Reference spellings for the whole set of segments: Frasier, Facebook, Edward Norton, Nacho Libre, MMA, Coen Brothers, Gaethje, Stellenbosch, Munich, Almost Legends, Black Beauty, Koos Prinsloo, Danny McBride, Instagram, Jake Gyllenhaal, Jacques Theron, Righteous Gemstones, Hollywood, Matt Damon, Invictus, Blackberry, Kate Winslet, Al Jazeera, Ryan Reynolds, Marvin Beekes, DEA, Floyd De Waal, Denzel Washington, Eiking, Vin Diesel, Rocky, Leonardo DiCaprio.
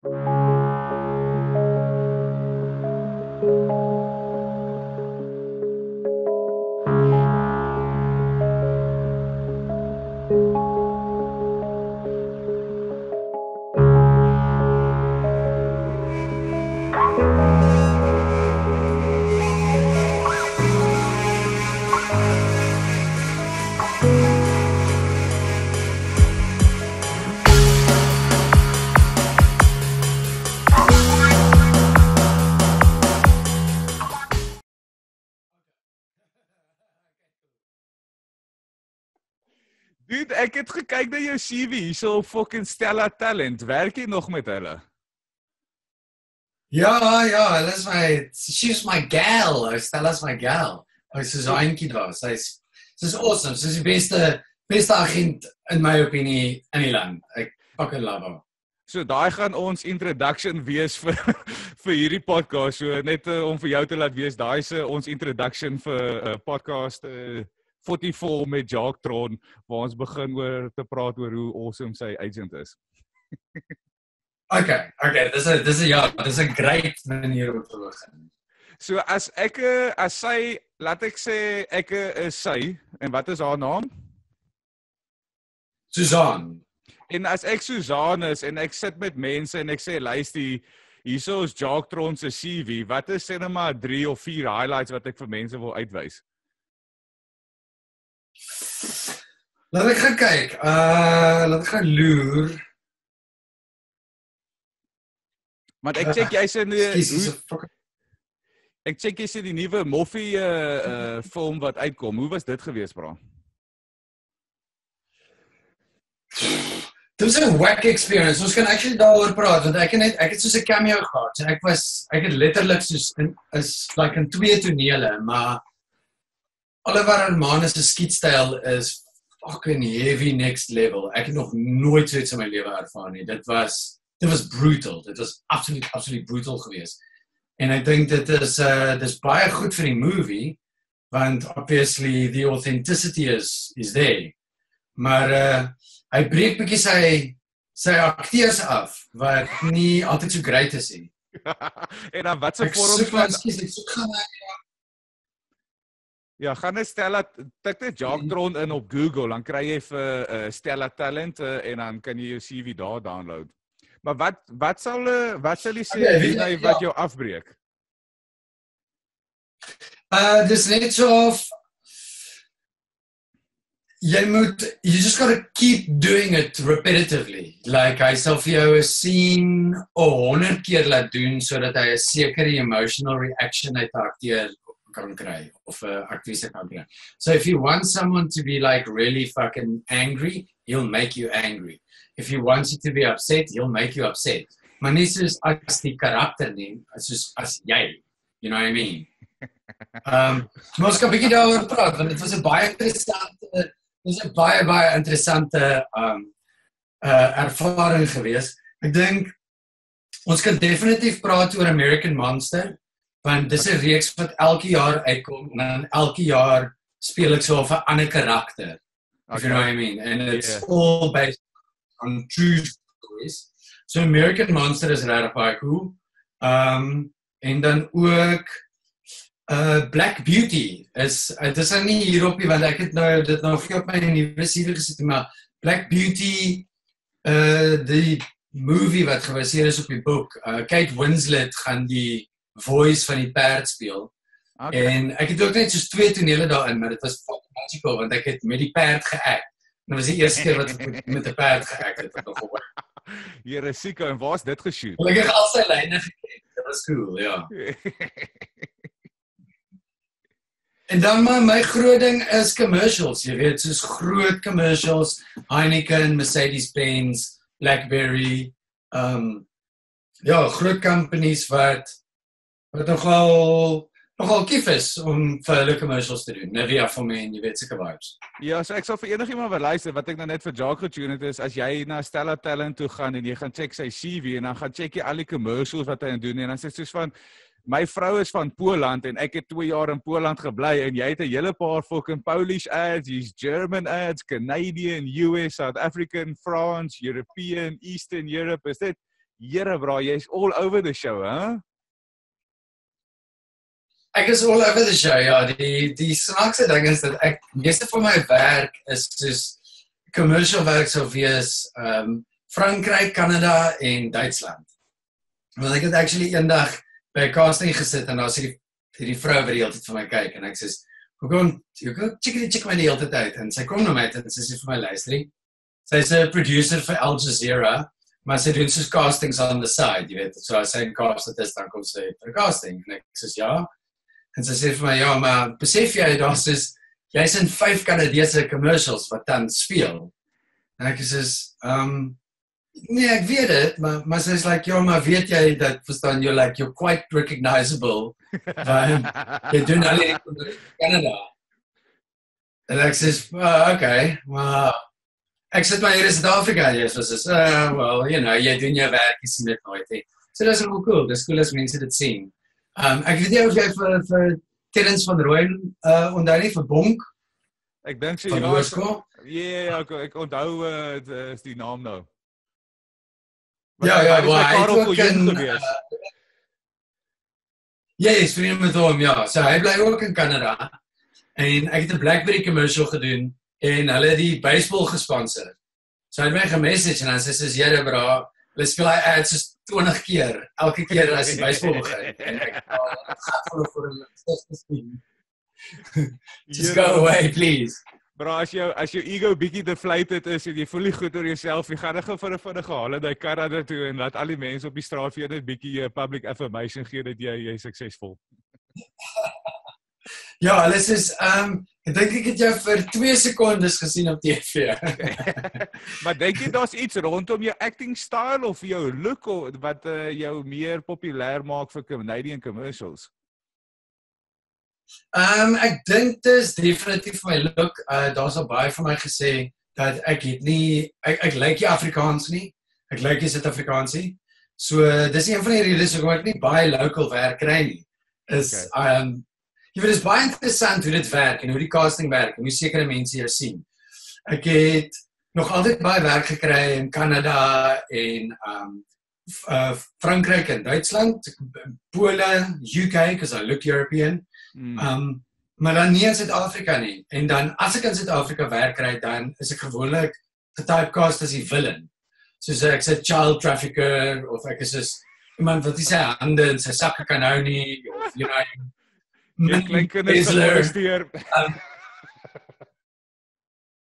Dude, ik heb gekeken naar je CV, zo fucking Stella Talent. Werk je nog met haar? Ja, dat is mijn... She is my gal. Oh, Stella is my gal. Oh, ze is een kind daar. Ze is awesome. Ze is de beste agent, in mijn opinie, in die land. Ik fucking love her. So, daar gaan ons introduction wees vir hierdie podcast. So, net om vir jou te laat wees, daar is ons introduction vir podcast... 44 met Jacques Theron, waar ons begin oor te praat oor hoe awesome sy agent is. Okay, dis 'n great manier om te begin. So laat ek sê ek is sy, en wat is haar naam? Suzanne. En as ek Suzanne is en ek sit met mense en ek sê luister, hierso is Jacques Theron se CV, wat is sê net maar 3 of 4 highlights wat ek vir mense wil uitwys? Laat ek gaan kyk. Laat ek gaan loer. Want ek check jy's in die nuwe Moffie film wat uitkom. Hoe was dit gewees, bra? Dit was 'n wack experience. Ons kan actually daaroor praat want ek het soos 'n cameo gehad. So ek het letterlik soos in twee tonele, maar Oliver Hermanus se skietstyl is fucking heavy next level. Ek het nog nooit so iets in my lewe ervaar nie. Dit was brutal. Dit was absoluut brutal geweest. En ek dink dit is baie goed vir die movie want obviously the authenticity is there. Maar hy breek bietjie sy akteurs af wat nie altyd so great is nie. En dan wat se vorm van Ja, gaan net Stella, tik net Jacques Theron in op Google, dan kry jy vir Stella Talent en dan kan jy jou CV daar download. Maar wat sal jy sê wat jou afbreek? Dis net so of you just gotta keep doing it repetitively. Like hy sal vir jou 'n scene 100 keer laat doen sodat hy 'n sekere emotional reaction uit haar akteur kan kry of 'n aktrise kan kry. So if you want someone to be like really fucking angry, he'll make you angry. If you want you to be upset, he'll make you upset. Maar nie soos as die karakter nie, soos as jy. You know what I mean? Ons kan 'n bietjie daaroor praat want dit was 'n baie interessante, ervaring geweest. Ek dink ons kan definitief praat oor American Monster. Want dis 'n reeks wat elke jaar uitkom en dan elke jaar speel ek so 'n ander karakter. If you know what I mean? And it's all based on true stories. So American Monster is regtig baie cool. En dan ook Black Beauty is dis nou nie hierop nie want ek het nou dit nou op my nuwe serie gesit, maar Black Beauty die movie wat gebaseer is op die boek. Kate Winslet gaan die voice van die perd speel. Okay. En ek het ook net soos 2 tonele daarin, maar dit was fucking magical want ek het met die perd geact. En dit was die eerste keer wat ek met 'n perd geact het wat ek gehoor. Here Siko, en waar's dit geshoot? Ek het al sy lyne geken. Dit was cool, ja. En dan my groot ding is commercials, jy weet, soos groot commercials, Heineken, Mercedes-Benz, Blackberry, ja, groot companies wat nogal kief is om vir hulle commercials te doen. Nivea vir my en jy weet seker vibes. Ja, so ek sal vir enigiemand wat luister, wat ek nou net vir Jacques getune het is, as jy na Stella Talent toe gaan en jy gaan check sy CV en dan gaan check jy al die commercials wat hy doen en dan sê soos van, my vrou is van Poland en ek het 2 jaar in Poland gebly en jy het 'n hele paar fucking Polish ads, hier's German ads, Canadian, US, South African, France, European, Eastern Europe, is dit? Jere bra, jy's all over the show, hè? Ek is all over the show, ja. Die snaakse ding is dat ek, meeste van my werk is soos commercial werk sal wees Frankrijk, Canada en Duitsland. Want ek het actually eendag by casting gesit en daar is die vrou wat die hele tyd vir my kyk en ek sê, hoe kom chick my die hele tyd uit? En sy kom na my en sy sê vir my, luisterie. Sy is 'n producer vir Al Jazeera. Maar sy doen soos castings on the side, jy weet. So as sy een cast het is, dan kom sy vir casting. En ek sê, ja. En sy sê vir my, ja, maar besef jy dan soos, jy is in 5 Canadese commercials wat dan speel. En ek sê, nee, ek weet het, maar sy is like, ja, maar weet jy dat, verstaan, you're quite recognizable. Want jy doen alleen in Canada. En ek sê, okay, maar... Ek sit maar hier in Suid-Afrika, jy is, well, you know, jy doen jou werk, jy sien dit nooit, he. So dit is wel cool, dit is cool as mense dit sien. Ek weet nie of jy vir Terence van Rooyen onthou nie, vir Bonk? Ek denk so, ja, ek onthou die naam nou. Ja, hy is vriend met hom, ja. So hy bly ook in Canada, en ek het een Blackberry commercial gedoen, en hulle die baseball gesponsor. So hy het my gemessage en hy sê, jyre bra, hulle speel hy ads soos 20 keer, elke keer as die baseball begin. En ek gaat hulle voor hulle stigte spien. Just go away, please. Bra, as jou ego bykie te vlijtet is en jy voel nie goed oor jyself, jy gaan vir die gehalen die Canada toe en laat al die mens op die straat vir dit bykie public affirmation gee dat jy suksesvol. Ja, hulle is, ek denk ek het jou vir 2 secondes gesien op TV. Maar denk jy, daar is iets rondom jou acting style of jou look wat jou meer populair maak vir Canadian commercials? Ek denk dis definitief my look. Daar is al baie van my gesê dat ek het nie, ek lyk nie Afrikaans nie. Ek lyk nie Suid-Afrikaans nie. So, dis een van die redes hoekom ek nie baie local werk kry nie. Is, dit is baie interessant hoe dit werk en hoe die casting werk en hoe sekere mense jou sien. Ek het nog altyd baie werk gekry in Canada en Frankrijk en Duitsland, Polen, UK, because I look European, maar dan nie in Suid-Afrika nie. En dan, as ek in Suid-Afrika werk kry, dan is ek gewoonlik getypecast as die villain. Soos ek is 'n child trafficker, of ek is soos iemand wat nie sy hande en sy sakke kan hou nie, of you know, jy klink in die verhoorsteer.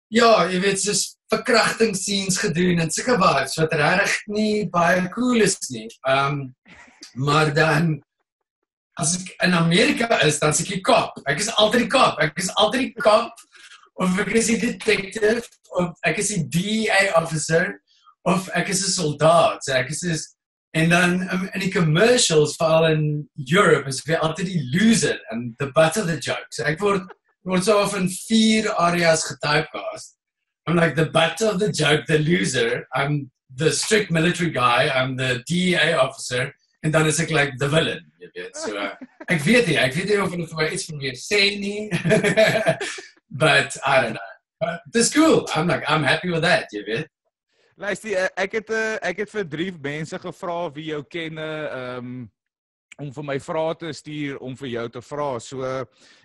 Ja, jy weet, soos verkrachtingsscenes gedoen en sulke vibes, wat rarig nie baie cool is nie. Maar dan, as ek in Amerika is, dan is ek die kop. Ek is altyd die kop. Ek is altyd die kop, of ek is die detective, of ek is die DEA officer, of ek is die soldaat. So ek is soos, en dan in die commercials, vooral in Europe, is weer altyd die loser en the butt of the joke. So ek word so af in 4 areas getypecast. I'm like the butt of the joke, the loser, I'm the strict military guy, I'm the DEA officer, en dan is ek like the villain, jy weet. So ek weet nie of hulle vir my iets van my sê nie, but I don't know. But it's cool, I'm happy with that, jy weet. Luister, ek het vir 3 mense gevra wie jou ken om vir my vrae te stuur, om vir jou te vra. So,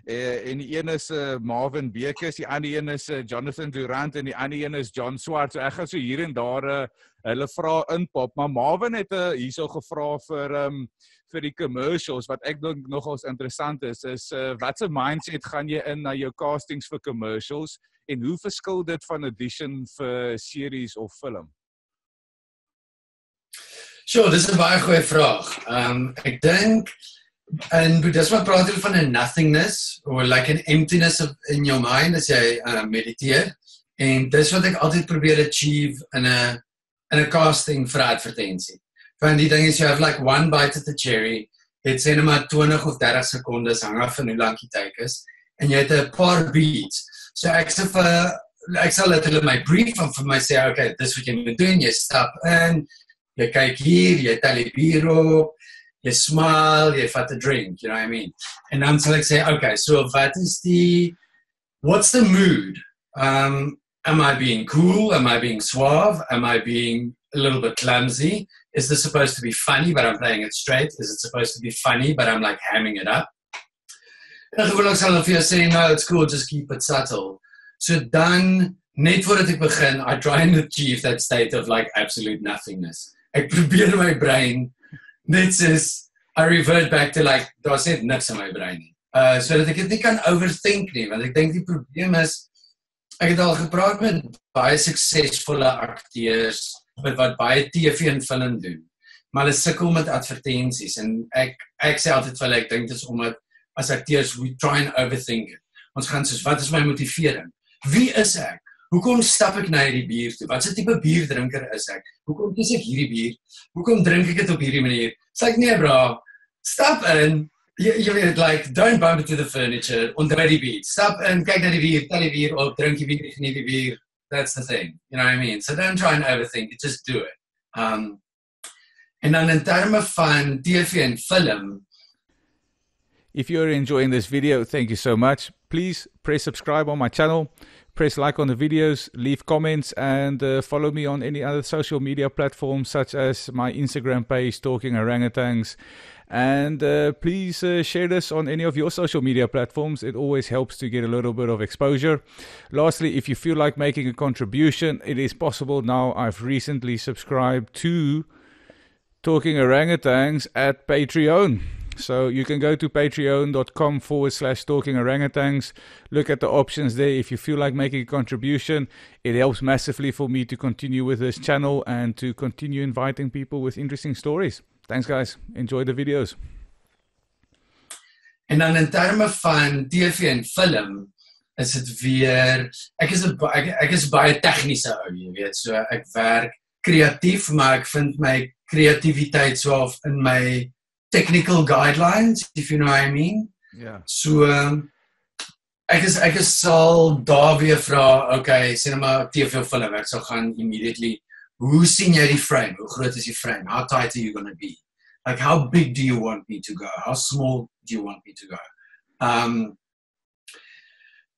en die ene is Marvin Beekes, die ander ene is Jonathan Durant en die ander ene is John Swartz. So ek gaan so hier en daar hulle vrae inpop, maar Marvin het hier so gevra vir die commercials, wat ek dink nogals interessant is watse mindset gaan jy in na jou castings vir commercials? En hoe verskil dit van audition vir series of film? Sure, dit is een baie goeie vraag. Ek denk, en dis wat praat hier van een nothingness, or like an emptiness in your mind, as jy mediteer. En dis wat ek altyd probeer achieve in a casting vir advertentie. Want die ding is, you have like one bite of the cherry, het sê nou maar 20 of 30 secondes, hang af van hoe lang die tyd is, en jy het een paar beats. So ek sal het hulle my brief en vir my sê, ok, dis wat jy moet doen, jy stap in, jy kyk hier, jy tel die bier op, jy smile, jy vat die drink, you know what I mean? En dan sal ek sê, ok, so wat is die, what's the mood? Am I being cool? Am I being suave? Am I being a little bit clumsy? is this supposed to be funny, but I'm playing it straight? Is it supposed to be funny, but I'm like hamming it up? En gevoelens zal via say, no, it's cool, just keep it subtle. So dan, net voordat ik begin, I try and achieve that state of like absolute nothingness. Ek probeer my brein, net soos, I revert back to like, daar sê niks in my brein nie. So dat ek het nie kan overthink nie, want ek denk die probleem is, ek het al gepraat met baie suksesvolle acteurs, wat baie TV en film doen, maar hulle sikkel met advertenties, en ek sê altyd wel, ek denk dit is omdat, as acteurs, we try and overthink it. Ons gaan soos, wat is my motivering? Wie is ek? Hoekom stap ek na hierdie bier toe? Wat is die type bierdrinker is ek? Hoekom kies ek hierdie bier? Hoekom drink ek het op hierdie manier? Sê ek, nee bro, stap in, jy weet, like, don't bump into the furniture, onthou die bier, stap in, kyk na die bier, tel die bier op, drink die bier, geniet die bier, that's the thing, you know what I mean? So don't try and overthink it, just do it. En dan in terme van TV en film, if you're enjoying this video, thank you so much. Please press subscribe on my channel, press like on the videos, leave comments, and follow me on any other social media platforms such as my Instagram page, Talking Orangutans. And please share this on any of your social media platforms. It always helps to get a little bit of exposure. Lastly, if you feel like making a contribution, it is possible now. I've recently subscribed to Talking Orangutans at Patreon. So you can go to patreon.com/talkingorangutans. Look at the options there. If you feel like making a contribution, it helps massively for me to continue with this channel and to continue inviting people with interesting stories. Thanks guys. Enjoy the videos. En dan in terme van TV en film, is het weer, ek is baie tegniese ou, jy weet, so ek werk kreatief, maar ek vind my kreatiwiteit so in my technical guidelines, if you know what I mean. Yeah. So, ek is sal daar weer vraag, okay, sê nou maar TV film, ek sal gaan immediately, hoe sien jy die frame? Hoe groot is die frame? How tight are you going to be? Like, how big do you want me to go? How small do you want me to go?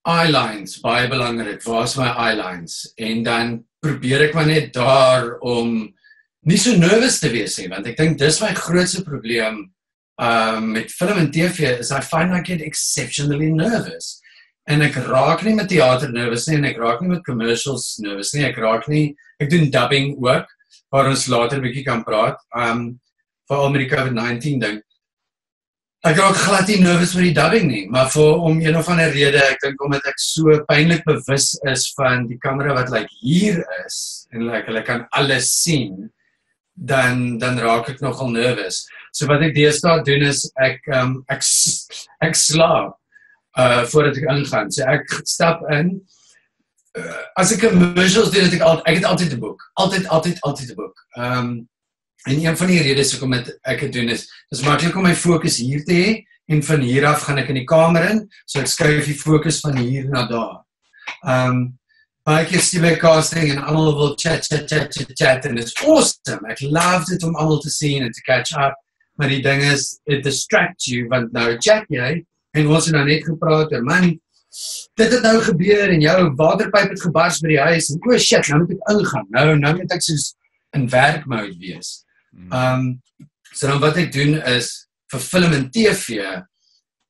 Eye lines, baie belangrik, waar is my eye lines? En dan probeer ek maar net daar om nie so nervous te wees nie, want ek dink dis my grootste probleem met film en TV is I find I get exceptionally nervous. En ek raak nie met theater nervous nie, en ek raak nie met commercials nervous nie, ek doen dubbing ook, waar ons later bietjie kan praat, vooral met die COVID-19 ding. Ek raak glad nie nervous met die dubbing nie, maar om een of ander rede, ek dink omdat ek so pynlik bewus is van die kamera wat like hier is, en like hulle kan alles sien, dan raak ek nogal nervous. So wat ek deesdae doen is, ek slaap voordat ek ingaan. So ek stap in, as ek commercials doen, ek het altyd 'n boek. Altyd 'n boek. En een van die redes hoekom ek het doen is, dis maklik om my focus hier te hê, en van hier af gaan ek in die kamer in, so ek skuif die focus van hier na daar. Baie keer sien by casting en almal wil chat en it's awesome. Ek love dit om almal te sien en te catch up, maar die ding is, it distracts you, want nou chat jy, en ons het nou net gepraat, en man, dit het nou gebeur, en jou waterpyp het gebars by die huis, en oh shit, nou moet ek ingaan, nou moet ek soos in werkmode wees. So dan wat ek doen is, vir film en TV,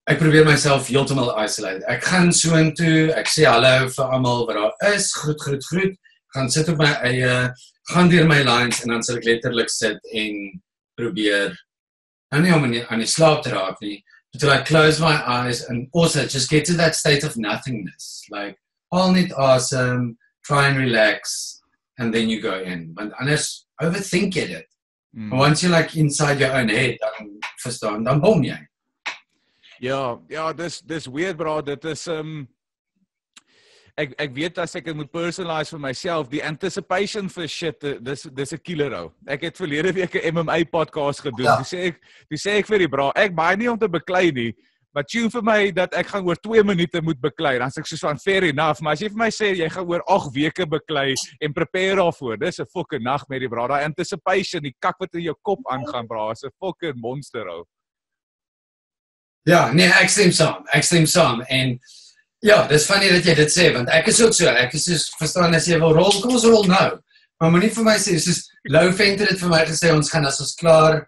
ek probeer myself heeltemal isolate. Ek gaan so intoe, ek sê hallo vir almal wat daar is, groet, gaan sit op my eie, gaan deur my lines, en dan sal ek letterlik sit en probeer, nou nie om aan die slaap te raak nie, until I close my eyes, and also just get to that state of nothingness. Like, all net awesome, try and relax, and then you go in. Want anders, overthink jy dit. Once you're like inside your own head, dan verstaan, dan bom jy. Ja, dis weird bro, dit is, ek weet as ek het moet personalize vir myself, die anticipation vir shit, dis 'n killer ou. Ek het verlede week 'n MMA podcast gedoen, ja. toe sê ek vir die bra, ek baie nie om te beklei nie, maar tune vir my dat ek gaan oor 2 minute moet beklei, dan is ek soos van fair enough, maar as jy vir my sê, jy gaan oor 8 weke beklei, en prepare daarvoor, dis 'n fucking nagmerrie bra, die anticipation, die kak wat in jou kop aangaan bra, is 'n fucking monster ou. Ja, nee, ek stem saam, en ja, dis funny dat jy dit sê, want ek is ook so, verstaan, as jy wil rol, kom ons rol nou, Maar moenie vir my sê, soos Lou Venter het vir my gesê, ons gaan as ons klaar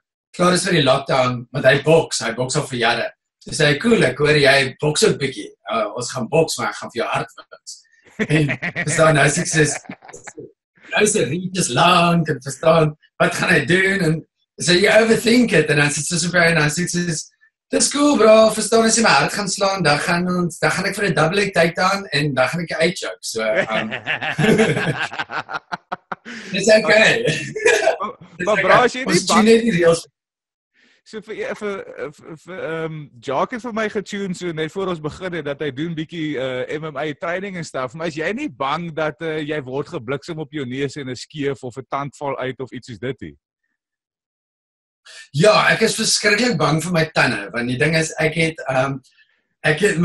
is vir die lockdown, want hy boks al vir jare. Dis hy, cool, ek hoor jy boks ook bietjie. Ons gaan boks, maar ek gaan vir jou hart wins. En verstaan, nou sê ek soos, nou is die rietjes lang, en verstaan, wat gaan hy doen? En sê, you overthink it, en dan sê soos op jou, en dan sê ek soos, dis cool bro, verstaan, as jy my hart gaan slaan, dan gaan ek vir die double leg takedown, en dan gaan ek jou uitjoke, so. Dis ok. Maar bra, as jy nie bang... So vir Jacques het vir my getune, so net voor ons begin het, dat hy doen bykie MMA training en stuff, maar is jy nie bang dat jy word gebliksem op jou neus en een skeef of een tand val uit of iets soos dit nie? Ja, ek is verskrikkelijk bang vir my tanden, want die ding is,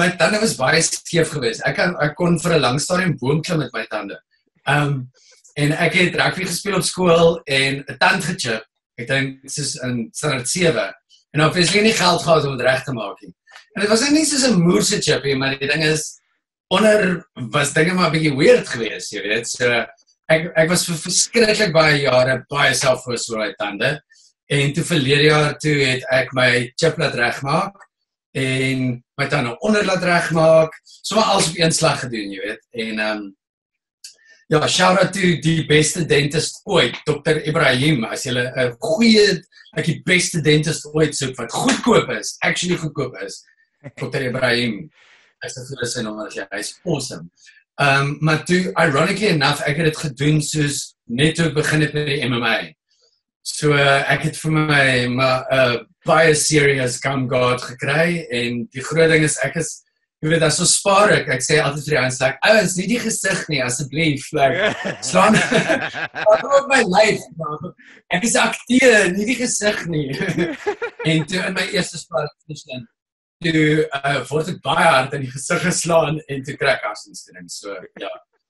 my tanden was baie skeef geweest. Ek kon vir 'n lang stadium boomklim met my tanden. En ek het rugby gespeel op school en 'n tand gechip. Ek dink, soos in standaard 7. En obviously nie geld gehad om het recht te maak nie. En het was nie soos 'n moerse chip nie, maar die ding is, onder was dinge maar 'n bietjie weird geweest, jy weet. So, ek was vir verskriklik baie jare baie selfvoors oor my tande. En toe verlede jaar toe het ek my chip laat regmaak en my tanden onder laat regmaak. So alles op een slag gedoen, jy weet. En ja, shout out to die beste dentist ooit, Dr. Ibrahim, as jylle een goeie, like die beste dentist ooit soek, wat goedkoop is, actually goedkoop is, Dr. Ibrahim, is dit vir sy nommer, hy is awesome. Maar toe, ironically enough, ek het het gedoen soos, net toe ek begin het met die MMA. So, ek het vir my, baie serious gum guard gekry, en die groot ding is, ek is, jy weet, as so spaar ek sê altyd vir die ouwens, ouwens, nie die gezicht nie, asseblief, slaan, op my lijf, ek is acteer, nie die gezicht nie. En toe in my eerste spaar, toe word ek baie hard in die gezicht geslaan, en toe krijg ek afstandsbediening, so, ja,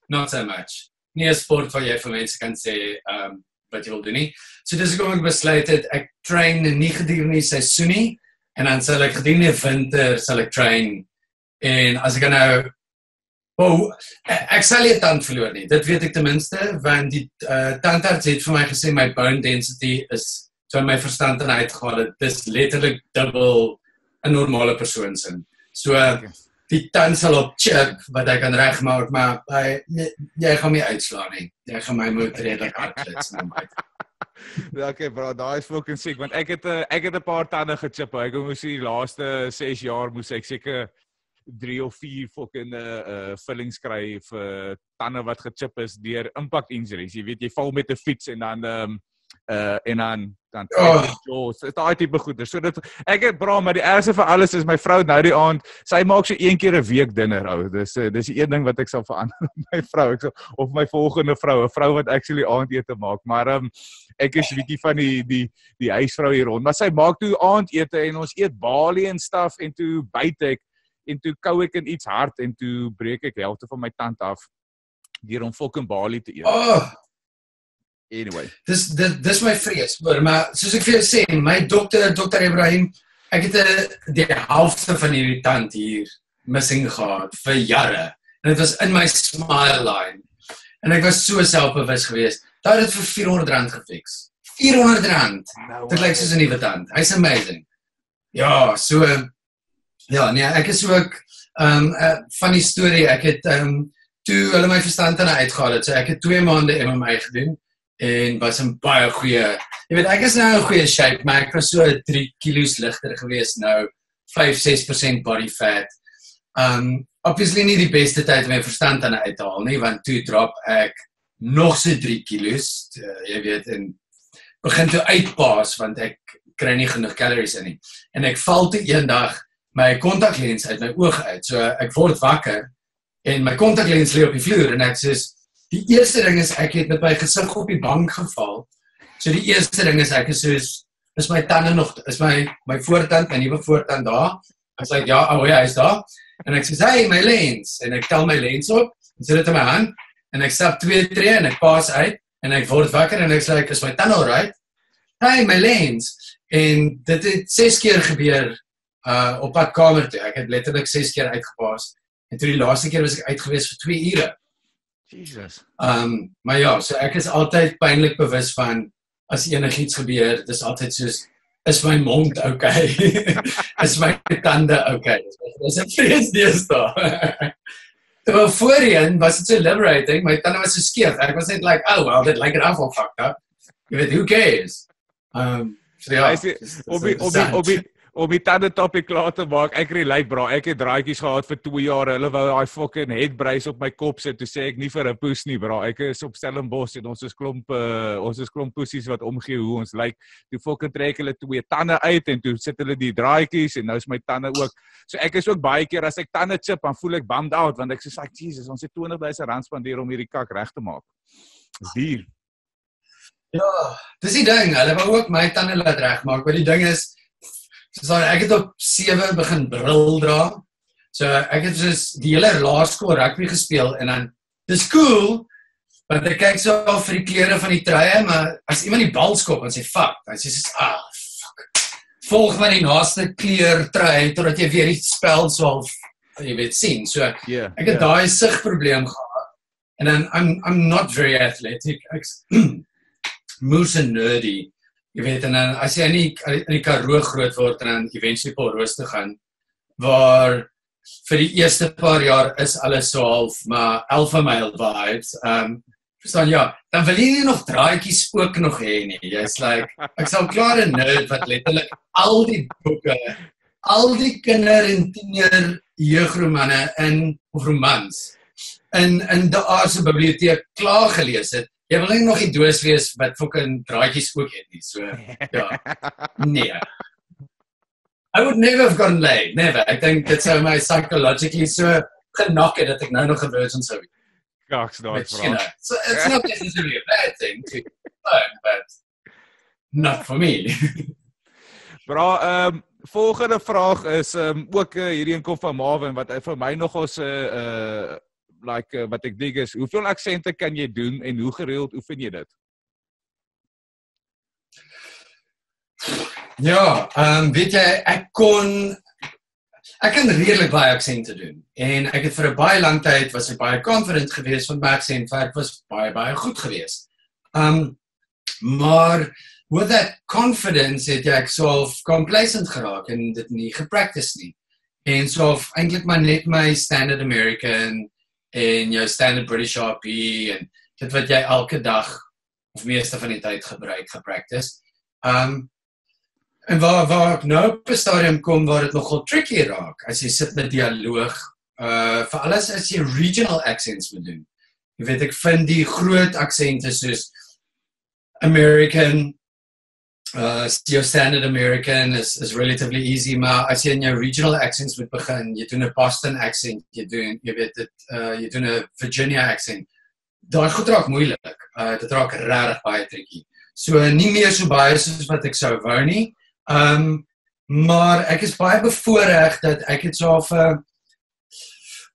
not so much. Nie een sport waar jy vir mense kan sê, wat jy wil doen nie. So, dis kom ek besluit het, ek train nie gedurende die seisoen nie, en dan sal ek gedurende die winter, sal ek train. En as ek nou, ek sal nie 'n tand verloor nie, dit weet ek tenminste, want die tandarts het vir my gesê, my bone density is, so in my verstand en uitgehaal, dit is letterlijk dubbel een normale persoon sin. So, die tand sal op chip, wat ek kan regmaak, maar jy gaan my uitslaan nie, jy gaan my moet redelijk hard klits na my. Ok bro, daar is fucking sick, want ek het 'n paar tande gechip, ek moes die laaste 6 jaar, moes ek seker 3 of 4 fucking fillings kry vir tanden wat gechip is deur impact injuries. Jy weet, jy val met die fiets en dan is die type goeders. So dit, ek het bra, maar die ergste van alles is my vrou nou die aand, sy maak so 1 keer 'n week dinner, ou. Dis die een ding wat ek sal verander met my vrou, of my volgende vrou, 'n vrou wat actually aandete maak, maar ek is bietjie van die huisvrou hier rond, maar sy maak toe aandete en ons eet balie en stuff en toe byt ek, en toe kou ek in iets hard, en toe breek ek die helfte van my tand af, deur om fucking balie te eet. Anyway. Dis my vrees, maar soos ek vir jou sê, my dokter, Dr. Ibrahim, ek het die helfte van hierdie tand hier missing gehad, vir jare, en het was in my smile line, en ek was so selfbewus geweest, daar het vir R400 gefiks. R400! Dit lyk soos 'n nuwe tand, hy's amazing. Ja, so... Ja, nee, ek is ook, van die story, ek het, toe hulle my verstand aan uitgehaal het, so ek het 2 maande MMA gedoen, en was een baie goeie, jy weet, ek is nou een goeie shape, maar ek was so 3 kilos lichter geweest nou, 5-6% body fat, obviously nie die beste tyd my verstand aan uithaal nie, want toe drop ek nog so 3 kilos, jy weet, en begin toe uitpaas, want ek kry nie genoeg calories in nie, en ek val toe een dag, my contactlens uit my oog uit, so ek word wakker, en my contactlens lee op die vloer, en ek sê, die eerste ding is, ek het met my gesig op die bank geval, so die eerste ding is, ek is soos, is my tanden nog, is my voortand, my nieuwe voortand daar, ek sê, ja, oh ja, hy is daar, en ek sê, hey, my lens, en ek tel my lens op, en sê dit in my hand, en ek stap 2 tree, en ek pas uit, en ek word wakker, en ek sê, is my tand al right? Hey, my lens, en dit het 6 keer gebeur, op pad kamer toe, ek het letterlijk 6 keer uitgepaas, en toe die laaste keer was ek uitgewees vir 2 ure, Jesus. Maar ja, so ek is altyd pynlik bewus van as enigiets gebeur, dis altyd soos is my mond okay? Is my tande okay? Dis 'n vrees deesdae. Terwyl voorheen was dit so liberating, my tande was so skeef. Ek was net like, oh well, dit lyk raaf al fucked up. Jy weet, who cares? So ja, om die tande toppie klaar te maak, ek relate bra, ek het draaikies gehad vir 2 jaar, hulle wou daai fucking headbrace op my kop sit, toe sê ek nie vir 'n poes nie bra, ek is op Stellenbosch en ons is klomp poesies wat omgee hoe ons lyk, toe fucking trek hulle 2 tande uit en toe sit hulle die draaikies en nou is my tande ook, so ek is ook baie keer as ek tande chip, dan voel ek bummed out, want ek sê, Jesus, ons het 20,000 rand spandeer om hierdie kak reg te maak. Dis duur. Ja, dis die ding, hulle wou ook my tande laat reg maak, maar die ding is, so ek het op 7 begin bril dra. So ek het soos die hele laerskool rugby gespeel en dan dis cool, want ek kyk so al vir die kleure van die truie, maar as iemand die bal skop en sê fuck, dan sê soos fuck. Volg maar die naaste kleur trui totdat jy weer die spel sal jy weet sien. So ek het daai sigprobleem gehad. En dan I'm not very athletic. Ek moose en nerdy. Jy weet, en dan, as jy in die Karoo groot word, en dan eventually Polroos te gaan, waar vir die eerste paar jaar is alles so half, maar alpha male vibes, verstaan, ja, dan wil jy nie nog draaikies ook nog heen, nie, jy's like, ek sal klaar een nerd, wat letterlijk al die boeke, al die kinder en tiener jeugromanne of romans, in die aardse bibliotheek klaar gelees het, jy wil nie nog die doos wees wat fucking draadjies ook het nie, so, ja, nee. I would never have gotten laid, never. Ek dink dit sou my psychologically so genak het, dat ek nou nog een version sou. Kaks nooit vraag. So, it's not necessarily a bad thing to learn, but not for me. Bra, volgende vraag is ook hierdie inkom van Marvin, wat vir my nog ons wat ek dink is, hoeveel aksente kan jy doen en hoe gereeld oefen jy dit? Ja, weet jy, ek kan redelik baie aksente doen en ek het vir 'n baie lang tyd was ek baie confident geweest want my aksentwerk was baie baie goed geweest. Maar with that confidence het ek self complacent geraak en dit nie gepractice nie. En self eintlik maar net my standard American en jou standard British RP en dit wat jy elke dag of meeste van die tyd gebruik, gepractice. En waar ek nou op een stadium kom waar dit nogal tricky raak, as jy sit met dialoog, vir alles as jy regional accents moet doen. Jy weet, ek vind die groot accente soos American, jou standard American is relatively easy, maar as jy in jou regional accents moet begin, jy doen 'n Boston accent, jy doen 'n Virginia accent, daai goed raak moeilik, dit raak regtig baie triekie. So nie meer so baie soos wat ek sou wou nie, maar ek is baie bevoorreg dat ek het so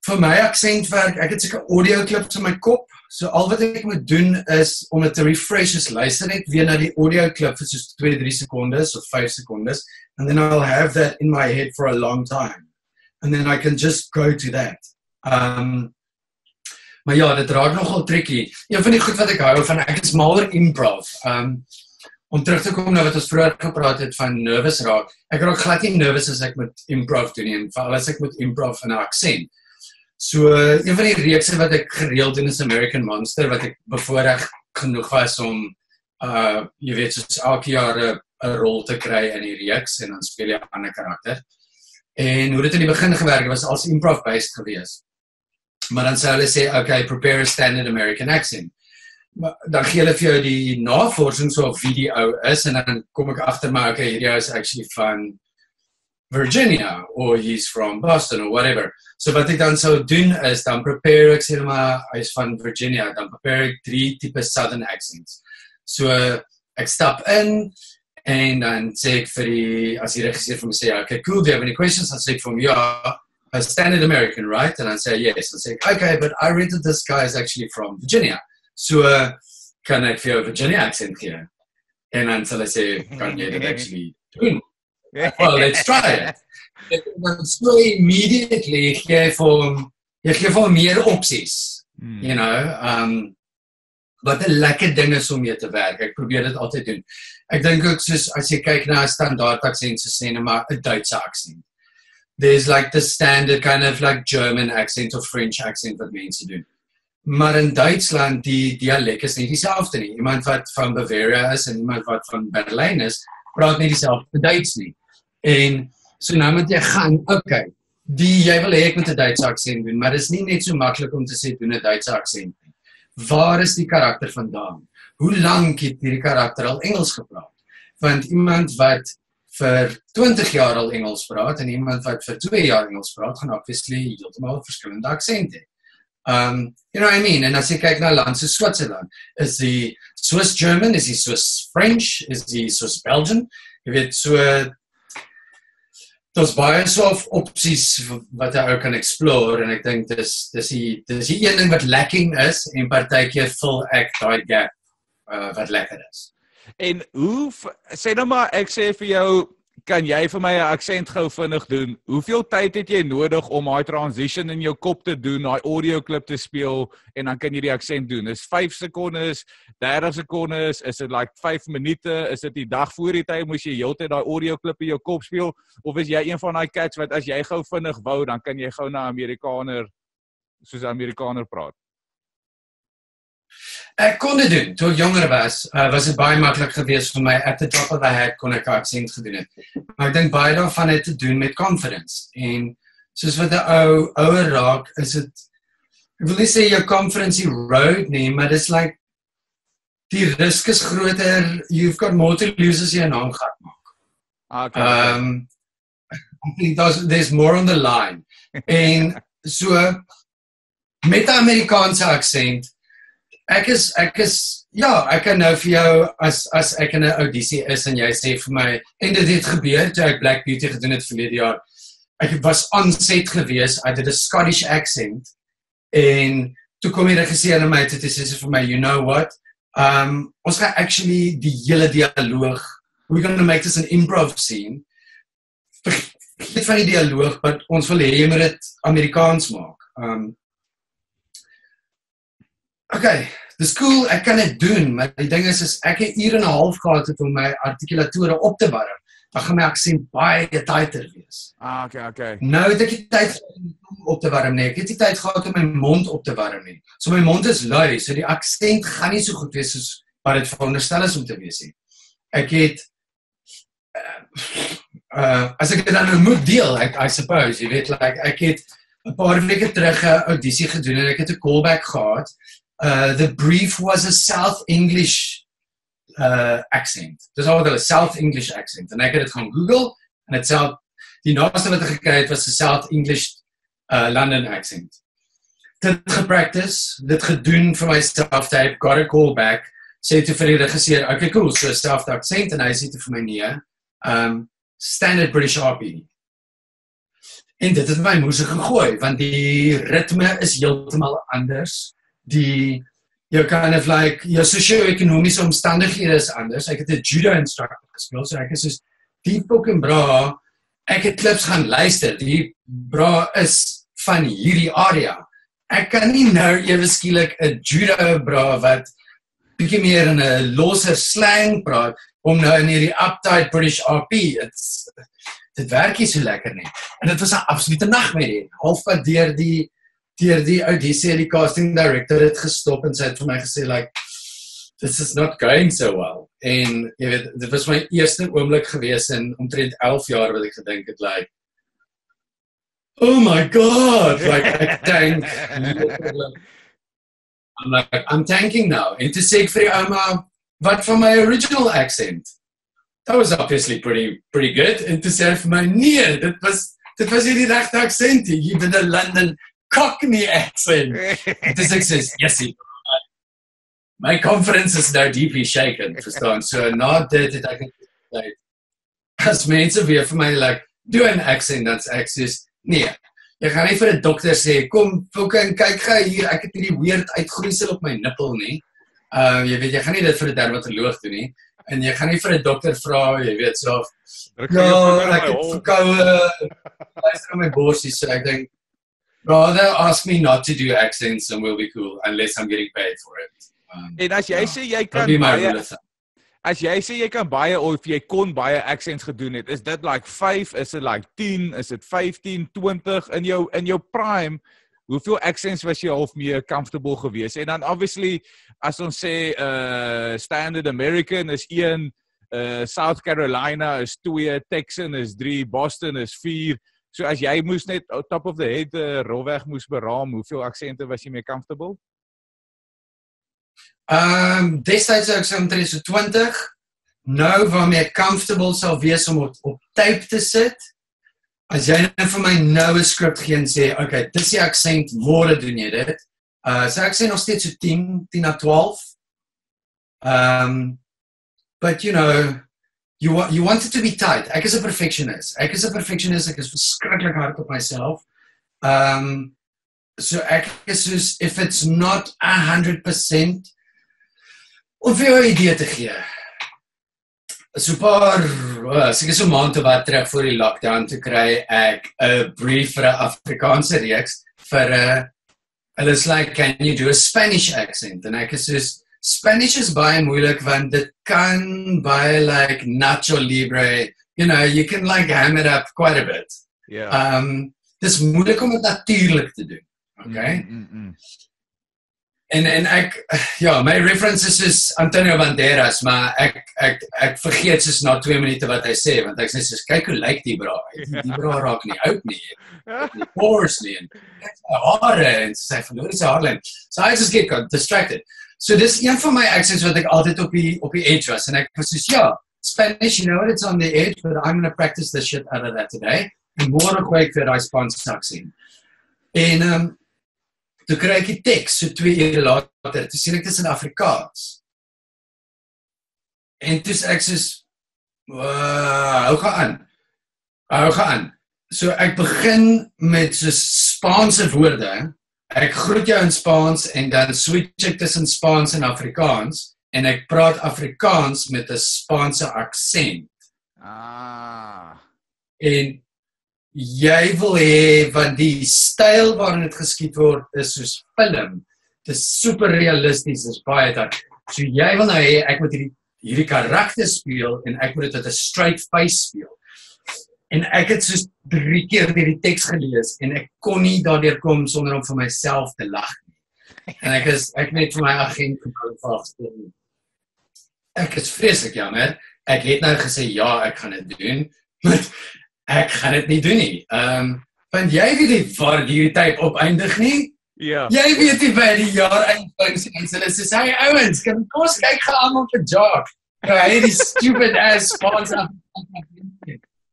vir my aksentwerk, ek het seker audio clips in my kop, so al wat ek moet doen is, om het te refresh is, luister net weer na die audio clip vir soos 2-3 secondes, of 5 secondes, and then I'll have that in my head for a long time, and then I can just go to that. Maar ja, dit raak nogal tricky. Een van die goed wat ek hou van, ek is mal oor improv. Om terug te kom na wat ons vroeger gepraat het van nervous raak, ek raak glad nie nervous as ek moet improv doen, en vooral as ek moet improv in 'n aksent. So, een van die reekse wat ek gereeld doen is American Monster, wat ek bevoorreg genoeg was om, jy weet, soos elke jaar 'n rol te kry in die reeks, en dan speel jy 'n ander karakter. En hoe dit in die begin gewerk was, als improv-based geweest. Maar dan sê hulle sê, okay, prepare a standard American accent. Maar dan gee hulle vir jou die navorsing so wie die ou is, en dan kom ek agter, maar okay, hierdie ou is actually van Virginia, or he's from Boston, or whatever. So wat ek dan sou doen is, dan prepare ek, sê maar, hy is van Virginia, dan prepare ek 3 tipe southern accents. So ek stap in, en dan sê ek vir die, as die regisseur vir my sê, okay, cool, do you have any questions? Dan sê ek vir my, ja, a standard American, right? En dan sê, yes. Dan sê ek, okay, but I read that this guy is actually from Virginia. So kan ek vir jou Virginia accent gee? En dan sê hulle sê, kan jy dit actually doen? Well, let's try it. So immediately, jy gee vir meer opties. You know, wat een lekker ding is om mee te werk. Ek probeer dit altyd doen. Ek dink ook soos, as jy kyk na standaard accent, soos sê, maar 'n Duitse accent. There's like the standard kind of like German accent of French accent wat mense doen. Maar in Duitsland, die dialek is nie dieselfde nie. Iemand wat van Bavaria is en iemand wat van Berlijn is, praat nie dieselfde Duits nie. En so nou moet jy gaan, okay, jy wil hê ek moet 'n Duitse accent doen, maar dit is nie net so maklik om te sê doen 'n Duitse accent nie. Waar is die karakter vandaan? Hoe lang het hierdie karakter al Engels gepraat? Want iemand wat vir 20 jaar al Engels praat en iemand wat vir 2 jaar Engels praat, gaan obviously heeltemal verskillende aksente hê. You know what I mean? En as jy kyk na 'n land soos Switserland, is die Swiss German, is die Swiss French, is die Swiss Belgian. Jy weet, so daar's baie soft opsies wat jy ook kan explore en ek dink dis die een ding wat lacking is en partykeer vul ek daai gap wat lekker is. En hoe sê nou maar ek sê vir jou, kan jy vir my 'n aksent gou vinnig doen? Hoeveel tyd het jy nodig om daai transition in jou kop te doen, daai audio klip te speel en dan kan jy die aksent doen? Is 5 sekondes, 30 sekondes, is dit like 5 minute, is dit die dag voor die tyd moes jy heeltyd daai audio klip in jou kop speel, of is jy een van daai cats wat as jy gou vinnig wou, dan kan jy gou na Amerikaner soos 'n Amerikaner praat? Ek kon dit doen. Toe ek jonger was het baie maklik geweest vir my. At the top of the head kon ek accent gedoen het. Maar ek dink baie daarvan het te doen met confidence. En soos wat die ouer raak, is het, ek wil nie sê jou confidence erode nie, maar dit is like, die risk is groter, you've got more to lose as jy 'n naam gat maak. Okay. I think there's more on the line. En so, met 'n Amerikaanse accent, ek kan nou vir jou, as ek in 'n audisie is en jy sê vir my, en dit het gebeur toe ek Black Beauty gedoen het verlede jaar, ek was onset geweest, I did a Scottish accent, en toe kom die regisseur na my toe en sê vir my, you know what, ons gaan actually die hele dialoog, we're going to make this an improv scene, vergeet van die dialoog, want ons wil hê jy moet dit Amerikaans maak. Okay, dis cool, ek kan dit doen, maar die ding is ek het 1.5 uur gehad het om my artikulatore op te warm. Dan gaan my aksent baie tighter wees. Okay. Nou het ek die tyd om op te warm nie. Ek het die tyd gehad om my mond op te warm nie. So my mond is lui, so die aksent gaan nie so goed wees soos wat dit veronderstel is om te wees nie. Ek het as ek dit dan moet deel, I suppose, jy weet, like ek het 'n paar weke terug 'n audisie gedoen en ek het 'n callback gehad. The brief was a South English accent. Dis al wat hulle South English accent. En ek het dit gaan Google en dit self die naaste wat ek gekry het was 'n South English London accent. Dit gepractice, dit gedoen vir myself, I've got a call back. Sê toe vir die regisseur, okay cool, so 'n South accent en hy sê toe vir my nee, standard British RP. En dit het my moes gegooi want die ritme is heeltemal anders. Jou kind of like, jou socio-ekonomiese omstandighede is anders. Ek het 'n judo instructor gespeel, so ek is soos, die fucking bra, ek het klips gaan luister, die bra is van hierdie area. Ek kan nie nou ewe skielik 'n judo bra wat bietjie meer in 'n losser slang praat, om nou in hierdie uptight British RP, dit werk nie so lekker nie. En dit was 'n absolute nagmerrie, halfpad deur die audisie, die casting director het gestop en sy het vir my gesê, like, this is not going so well. En, jy weet, dit was my eerste oomblik gewees in omtrent 11 jaar wat ek gedink het, like, oh my god, like, ek tank. I'm tanking now. En toe sê ek vir die ouma, wat van my original accent? That was obviously pretty good. En toe sê vir my, nee, dit was hierdie regte accent, hier in die London Cockney accent. Dis ek sê, yesie. My confidence is nou deeply shaken, verstaan. So na dit het ek gesê, as mense weer vir my like, doen 'n accent, dan's ek sê, nee. Jy gaan nie vir 'n dokter sê, kom, fucking kyk gou hier, ek het hierdie weird uitgroeisel op my nippel nie. Jy weet, jy gaan nie dit vir 'n dermatoloog doen nie. En jy gaan nie vir 'n dokter vra, jy weet, so, ja, ek het verkoue, luister in my borsie, so ek dink, Well, they'll ask me not to do accents and we'll be cool, unless I'm getting paid for it. En as jy sê jy kan baie, as jy sê jy kan baie of jy kon baie accents gedoen het, is dit like 5, is dit like 10, is dit 15, 20 in jou prime? Hoeveel accents was jy half meer comfortable geweest? En dan obviously as ons sê standard American is 1, South Carolina is 2, Texan is 3, Boston is 4. So as jy moes net top of the head rolweg moes beraam, hoeveel aksente was jy meer comfortable? Destijds zou ik zo omtrent so 20. Nou waarmee ek comfortable sal wees om op tape te sit. As jy nou vir my nou 'n skrip gee en sê, okay, dis die aksent, môre doen jy dit. So ek sê nog steeds so 10 na 12. But you know, you want it to be tight. Ek is 'n perfectionist. Ek is verskriklik hard op myself. So ek is soos, if it's not 100%, om vir jou 'n idee te gee. So 'n paar, seker so 'n maand wat terug voor die lockdown toe kry ek 'n brief vir 'n Afrikaanse reeks vir 'n hulle sê like, can you do a Spanish accent? En ek is soos, Spanish is baie moeilik want dit kan baie like Nacho Libre, you know, you can like ham it up quite a bit. Yeah. Dis moeilik om dit natuurlik te doen. Okay? En ek, ja, my references is Antonio Banderas, maar ek vergeet soos na 2 minute wat hy sê, want ek sê soos, kyk hoe lyk die bra, die bra raak nie oud nie, die pores nie, en kyk sy haare, en sy verloor sy haarlyn. So I just get distracted. So dis een van my accents wat ek altyd op die edge was, en ek was soos, ja, Spanish, you know what, it's on the edge, but I'm going to practice the shit out of that today, en morgen kwijt ek vir die Spaanse accent. En, toe kry ek die tekst, so 2 ure later, toe sien ek dit in Afrikaans. En toe sê ek soos, hou gaan. So ek begin met soos Spaanse woorde, ek groet jou in Spaans, en dan switch ek tussen Spaans en Afrikaans, en ek praat Afrikaans met 'n Spaanse aksent. En jy wil hê, want die styl waarin dit geskiet word, is soos film. Dit is super realisties, dit is baie dat. So jy wil nou hê, ek moet hierdie karakter speel, en ek moet dit met 'n straight face speel. En ek het soos 3 keer hierdie teks gelees, en ek kon nie daardeur kom sonder om vir myself te lag nie. En ek net vir my agent gevra, ek is vreeslik jammer, ek het nou gesê, ja, ek gaan dit doen, maar ek gaan dit nie doen nie. Want jy weet nie waar die type opeindig nie. Ja. Jy weet nie by die jaar eindfunksie en hulle sê, hey ouens, kan ons kyk gaan allemaal vir Jacques. Hy het die stupid ass Spaans af.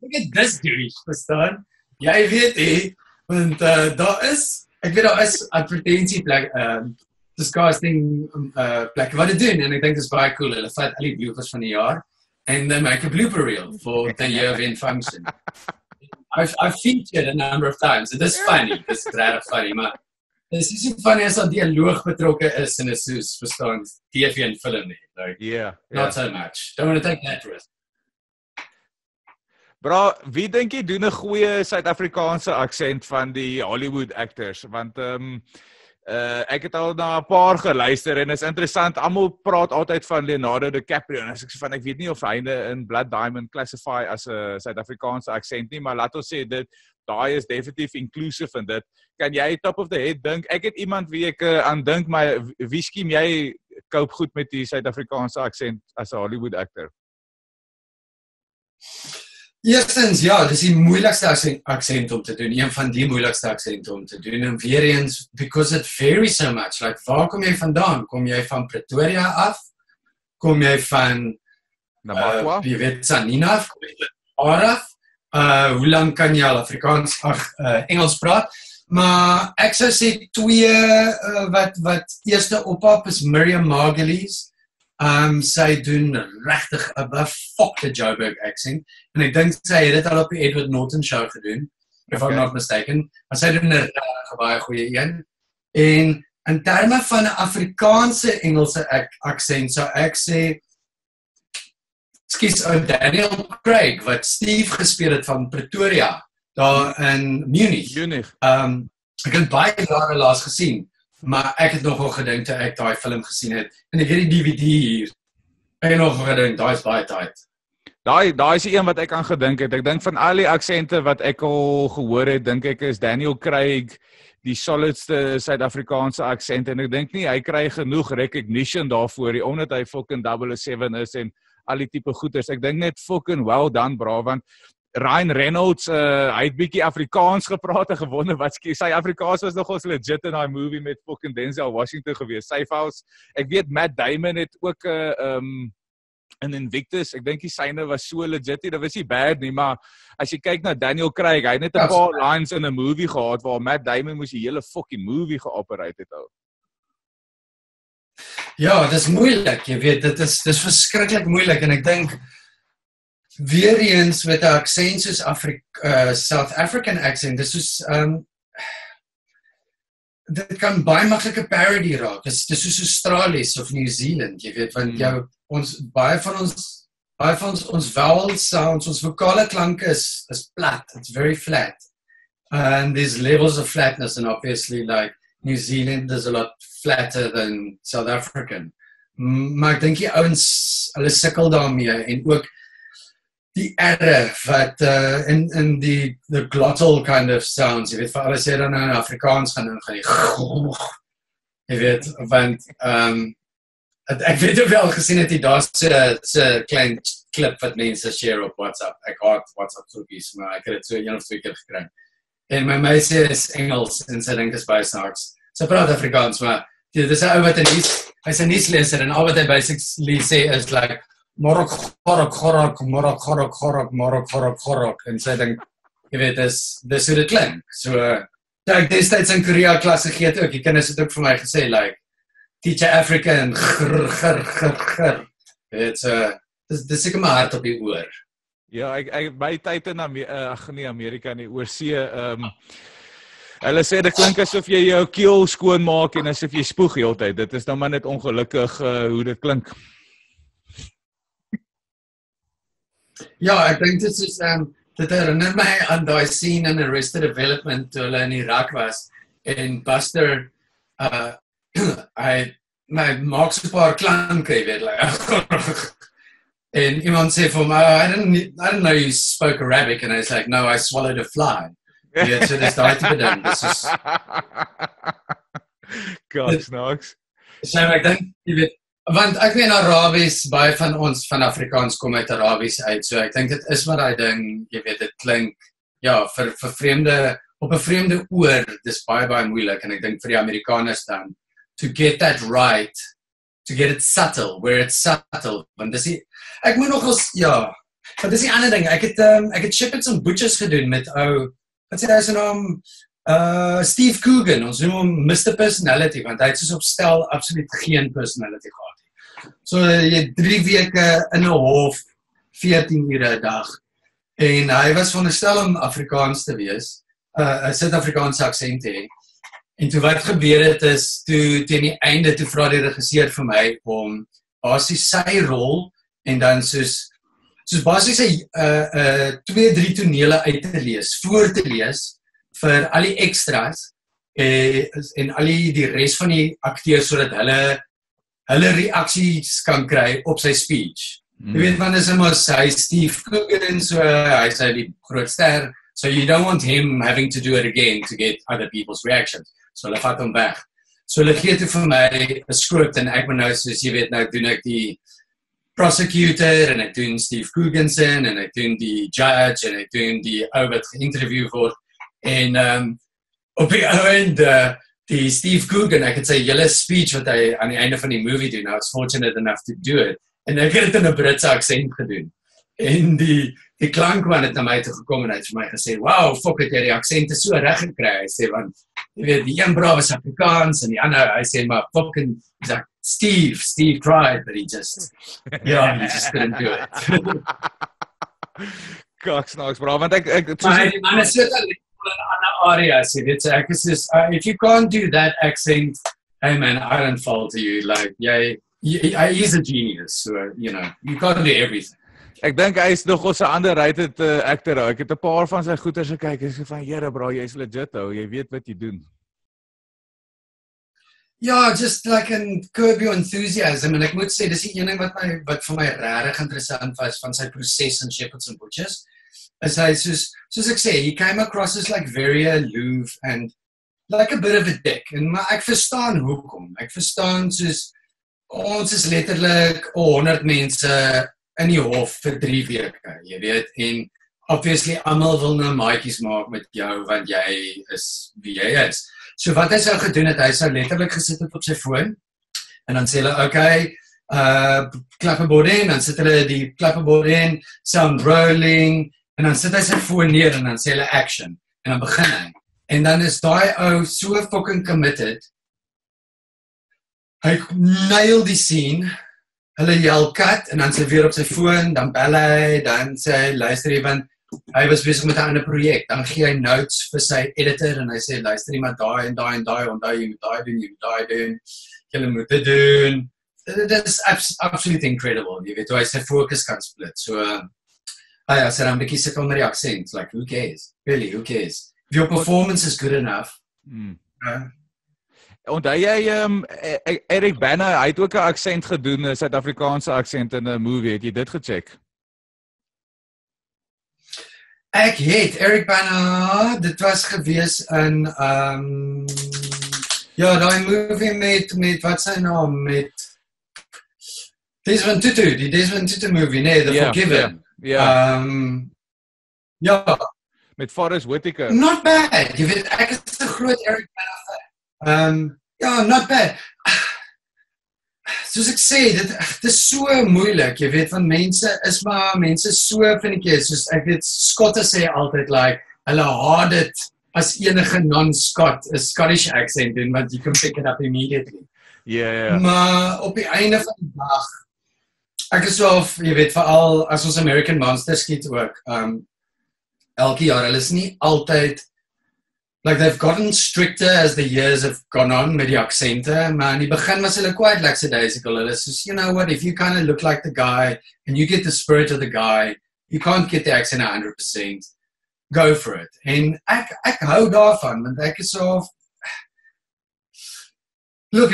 Look at this dude, verstaan? Jy weet nie, want daar is advertentieplek, disgusting plek wat dit doen, en ek dink dit is baie cool, hulle vat al die bloopers van die jaar. And they make a blooper reel for the year of infunction. I've featured a number of times. It is funny. It's rather funny, man. This is so funny as dat dialoog betrokken is in 'n soos verstaan TV en film nie. Like, yeah, not so much. Don't want to take that risk. Bro, wie dink jy doen 'n goeie Suid-Afrikaanse aksent van die Hollywood actors? Want ek het al na 'n paar geluister en is interessant, almal praat altyd van Leonardo DiCaprio en as ek sê van ek weet nie of hy in Blood Diamond classify as 'n Suid-Afrikaanse aksent nie, maar laat ons sê dit daai is definitief inclusive in dit. Kan jy top of the head dink? Ek het iemand wie ek aan dink, maar wie skiem jy koop goed met die Suid-Afrikaanse aksent as 'n Hollywood actor? Eerstens, ja, dis die moeilikste aksent om te doen, een van die moeilikste aksente om te doen, en weer eens, because it varies so much, like, waar kom jy vandaan? Kom jy van Pretoria af? Kom jy van, jy weet, Sanina af? Kom jy van Araf? Hoe lang kan jy al Afrikaans, Engels praat? Maar ek sou sê 2 wat eerste ophap is Miriam Margulies. Sy doen regtig 'n befokte Joburg accent, en ek dink sy het dit al op die Edward Norton show gedoen, if I'm not mistaken, maar sy doen 'n regtig baie goeie een. En in terme van 'n Afrikaanse Engelse aksent, sou ek sê, Daniel Craig, wat Steve gespeel het van Pretoria, daar in Munich. Ek het baie jare laas gesien, maar ek het nogal gedink toe ek daai film gesien het. En ek het die DVD hier. Ek het nogal gedink, daai is baie tyd. Daai is die een wat ek aan gedink het. Ek dink van al die aksente wat ek al gehoor het, dink ek is Daniel Craig die solidste Suid-Afrikaanse aksent. En ek dink nie, hy kry genoeg recognition daarvoor, omdat hy fucking 007 is en al die type goeders. Ek dink net fucking well done, bra, want Ryan Reynolds, hy het bykie Afrikaans gepraat en gewonder wat sy Afrikaans was nogals legit in die movie met fucking Denzel Washington gewees. Syfels, ek weet Matt Damon het ook in Invictus, ek dink die syne was so legit, dit was nie bad nie, maar as jy kyk na Daniel Craig, hy het net 'n paar lines in 'n movie gehad waar Matt Damon moes die hele fucking movie geoperate het. Ja, dit is moeilik, jy weet, dit is verskriklik moeilik en ek dink weer eens met 'n aksent soos South African accent, dis soos dit kan baie maklike parody raak. Dis soos Australies of Nieu-Seeland, jy weet, want baie van ons vowel sounds, ons vokale klanke is plat, it's very flat. And there's levels of flatness, and obviously like New Zealand is a lot flatter than South African. Maar ek dink die ouens, hulle sukkel daarmee en ook die erre wat in die glottal kind of sounds, jy weet, vir alles jy dan in Afrikaans gaan die groog, jy weet, want ek weet of jy al gesien het, die daar so'n klein klip wat mense share op WhatsApp, ek haat WhatsApp groepies, maar ek het het so 1 of 2 keer gekry, en my meisje is Engels, en sy dink is baie snaaks, sy praat Afrikaans, maar dit is hy wat hy's 'n nuusleser, en al wat hy basically sê is like, Morok, gorok, gorok, morok, gorok, gorok, morok, gorok, gorok. En sy dink, jy weet, dis hoe dit klink. So, ek destijds in Korea klas gegeet ook, die kinders het ook vir my gesê, like, teacher Africa en grr, grr, grr, grr. Weet, so, dis ek my hart op die oor. Ja, my tyd in Amerika, nie, oorsee, hulle sê, dit klink asof jy jou keel skoon maak en asof jy spoeg die hele tyd. Dit is nou maar net ongelukkig hoe dit klink. Ja, ek dink dit herinner my aan die scene in Arrested Development toe hulle in Irak was en Buster hy maak so 'n paar klanke, weet en iemand sê vir my, I didn't know you spoke Arabic and I was like, no, I swallowed a fly. Ja, so dis daai tipe ding. Gosh, niks. So ek dink, jy weet, want ek weet Arabies, baie van ons van Afrikaans kom uit Arabies uit, so ek dink dit is maar die ding, jy weet, dit klink, ja, vir vreemde, op 'n vreemde oor, dis baie, baie moeilik, en ek dink vir die Amerikaners dan, to get that right, to get it subtle, where it's subtle, want dis die, ek moet nogals, ja, want dis die ander ding, ek het Shepherds and Butchers gedoen met ou, wat sê hy sy naam, Steve Coogan, ons noem hom Mr. Personality, want hy het soos op stel absoluut geen personality gehad. So jy 3 weke in 'n hof, 14 ure 'n dag, en hy was veronderstel om Afrikaans te wees, 'n Suid-Afrikaanse aksent te hê. En toe wat gebeur het is, toe teen die einde, toe vra die regisseur vir my om basies sy rol en dan soos basies 2-3 tonele uit te lees, voor te lees vir al die extras en al die res van die akteurs sodat hulle reaksies kan kry op sy speech. Jy weet, want is immers, hy is Steve Coogan, so hy is die groot ster, so you don't want him having to do it again to get other people's reactions. So hulle vat hom weg. So hulle gee toe vir my 'n script, en ek moet nou, soos jy weet, nou doen ek die prosecutor, en ek doen Steve Cooganson, en ek doen die judge, en ek doen die ou wat geïnterview word, en op die einde, die Steve Coogan, ek het sy hele speech wat hy aan die einde van die movie doen, I was fortunate enough to do it, en ek het dit in 'n Britse aksent gedoen. En die klankman het na my toe gekom en hy het vir my gesê, wow, fuck het jy die aksente so reg gekry. Hy sê, want, jy weet, die een braaf is Afrikaans, en die ander, hy sê, maar fucking, hy sê, Steve tried, but he just, yeah, he just couldn't do it. Kaksnaaks, braaf, want ek... Maar hy, die man is so talent. Areas, if you can't do that accent, hey man, I don't fall to you. Like, yeah, he is a genius. So, you know, you can't do everything. Ek dink hy is nog ons 'n ander rated actor. Ek het 'n paar van sy goeters gekyk en sê van Here bro, jy's legit ou, jy weet wat jy doen. Ja, just like in Curb Your Enthusiasm en ek moet sê dis die een ding wat vir my regtig interessant was van sy proses in Shepherds and Butchers. As hy soos ek sê, he came across as like very aloof and like a bit of a dick. En maar ek verstaan hoekom. Ek verstaan soos ons is letterlik 100 mense in die hof vir 3 weke, jy weet, en obviously almal wil nou maatjies maak met jou want jy is wie jy is. So wat hy sou gedoen het, hy sou letterlik gesit het op sy foon en dan sê hulle, okay, klapperbord in, dan sit hulle die klapperbord in, sound rolling, en dan sit hy sy foon neer en dan sê hulle action, en dan begin hy. En dan is daai ou so fucking committed, hy nail die scene, hulle yell cut, en dan sê hy weer op sy foon, dan bel hy, dan sê hy, luister jy, want hy was bezig met 'n ander projek, dan gee hy notes vir sy editor, en hy sê, luister jy maar daai en daai en daai, onthou jy moet daai doen, jy moet daai doen, jy moet dit doen. Dit is absoluut incredible, jy weet hoe hy sy focus kan split, so, hy sê dan 'n bietjie sit onder die accent, like, who cares, really, who cares? If your performance is good enough, onthou jy Eric Bana, hy het ook 'n aksent gedoen, 'n Suid-Afrikaanse aksent in 'n movie, het jy dit gecheck? Ek het Eric Bana, dit was gewees in ja, daai movie met wat sy naam met Desmond Tutu, die Desmond Tutu movie, nee, The Forgiven. Ja. Met Forrest Whitaker. Not bad. Jy weet ek is 'n groot Eric Bana fan. Ja, not bad. Soos ek sê, dit is so moeilik, jy weet, want mense is so vinnikie, soos ek weet, Skotte sê altyd, like, hulle haat dit as enige non-Scot, 'n Scottish accent doen, want you can pick it up immediately. Yeah. Maar op die einde van die dag, ek is so, jy weet, veral as ons American Monster skiet ook, elke jaar, hulle is nie altyd, like they've gotten stricter as the years have gone on met die aksente, maar in die begin was hulle quite lackadaisical. Hulle soos, you know what, if you kind of look like the guy and you get the spirit of the guy, you can't get the accent 100%, go for it. En ek hou daarvan, want ek is so, look,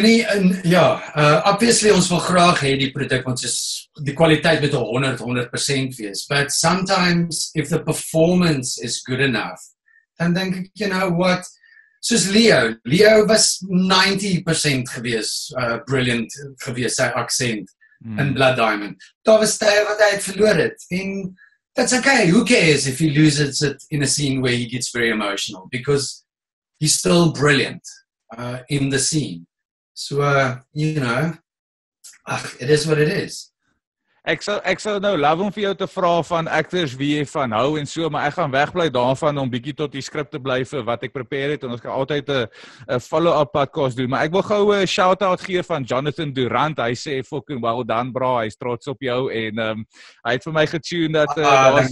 obviously ons wil graag hê die produk, want die kwaliteit moet 100% wees, but sometimes if the performance is good enough, dan denk ek, you know what, soos Leo was 90% gewees, brilliant gewees, sy accent in Blood Diamond. Daar was tye wat hy het verloor het, en that's okay, who cares if he loses it in a scene where he gets very emotional, because he's still brilliant in the scene. So, you know, it is what it is. Ek sal nou love om vir jou te vra van actors wie jy van hou en so, maar ek gaan wegbly daarvan om bietjie tot die skrip te bly vir wat ek prepare het, en ons kan altyd 'n follow-up podcast doen, maar ek wil gou 'n shout-out gee van Jonathan Durant. Hy sê fucking well done bra, hy is trots op jou, en hy het vir my getune dat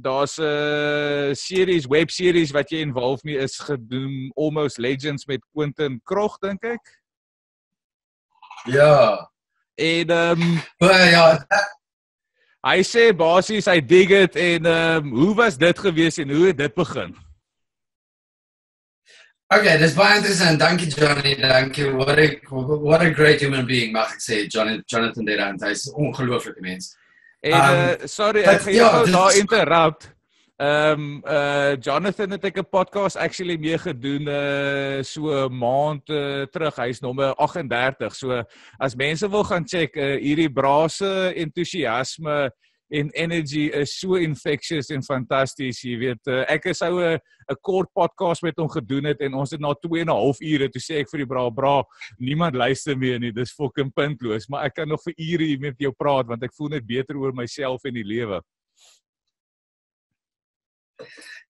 daar's 'n series, webseries wat jy involved mee is gedoen, Almost Legends met Quentin Krog, dink ek? Ja. En hy sê basies hy dig it, en hoe was dit gewees en hoe het dit begin? Okay, dis baie interessant, dankie Johnny, dankie, what a great human being, mag ek sê, Jonathan Durant, hy is 'n ongelooflike mens. En sorry, ek gaan jou daar interrupt. Jonathan het ek 'n podcast actually mee gedoen so 'n maand terug, hy is nommer 38, so as mense wil gaan check, hierdie brase enthousiasme en energy is so infectious en fantasties, jy weet, ek is ou 'n kort podcast met hom gedoen het, en ons het na 2,5 ure, toe sê ek vir die bra, niemand luister meer nie, dis fucking puntloos, maar ek kan nog vir ure met jou praat, want ek voel net beter oor myself en die lewe.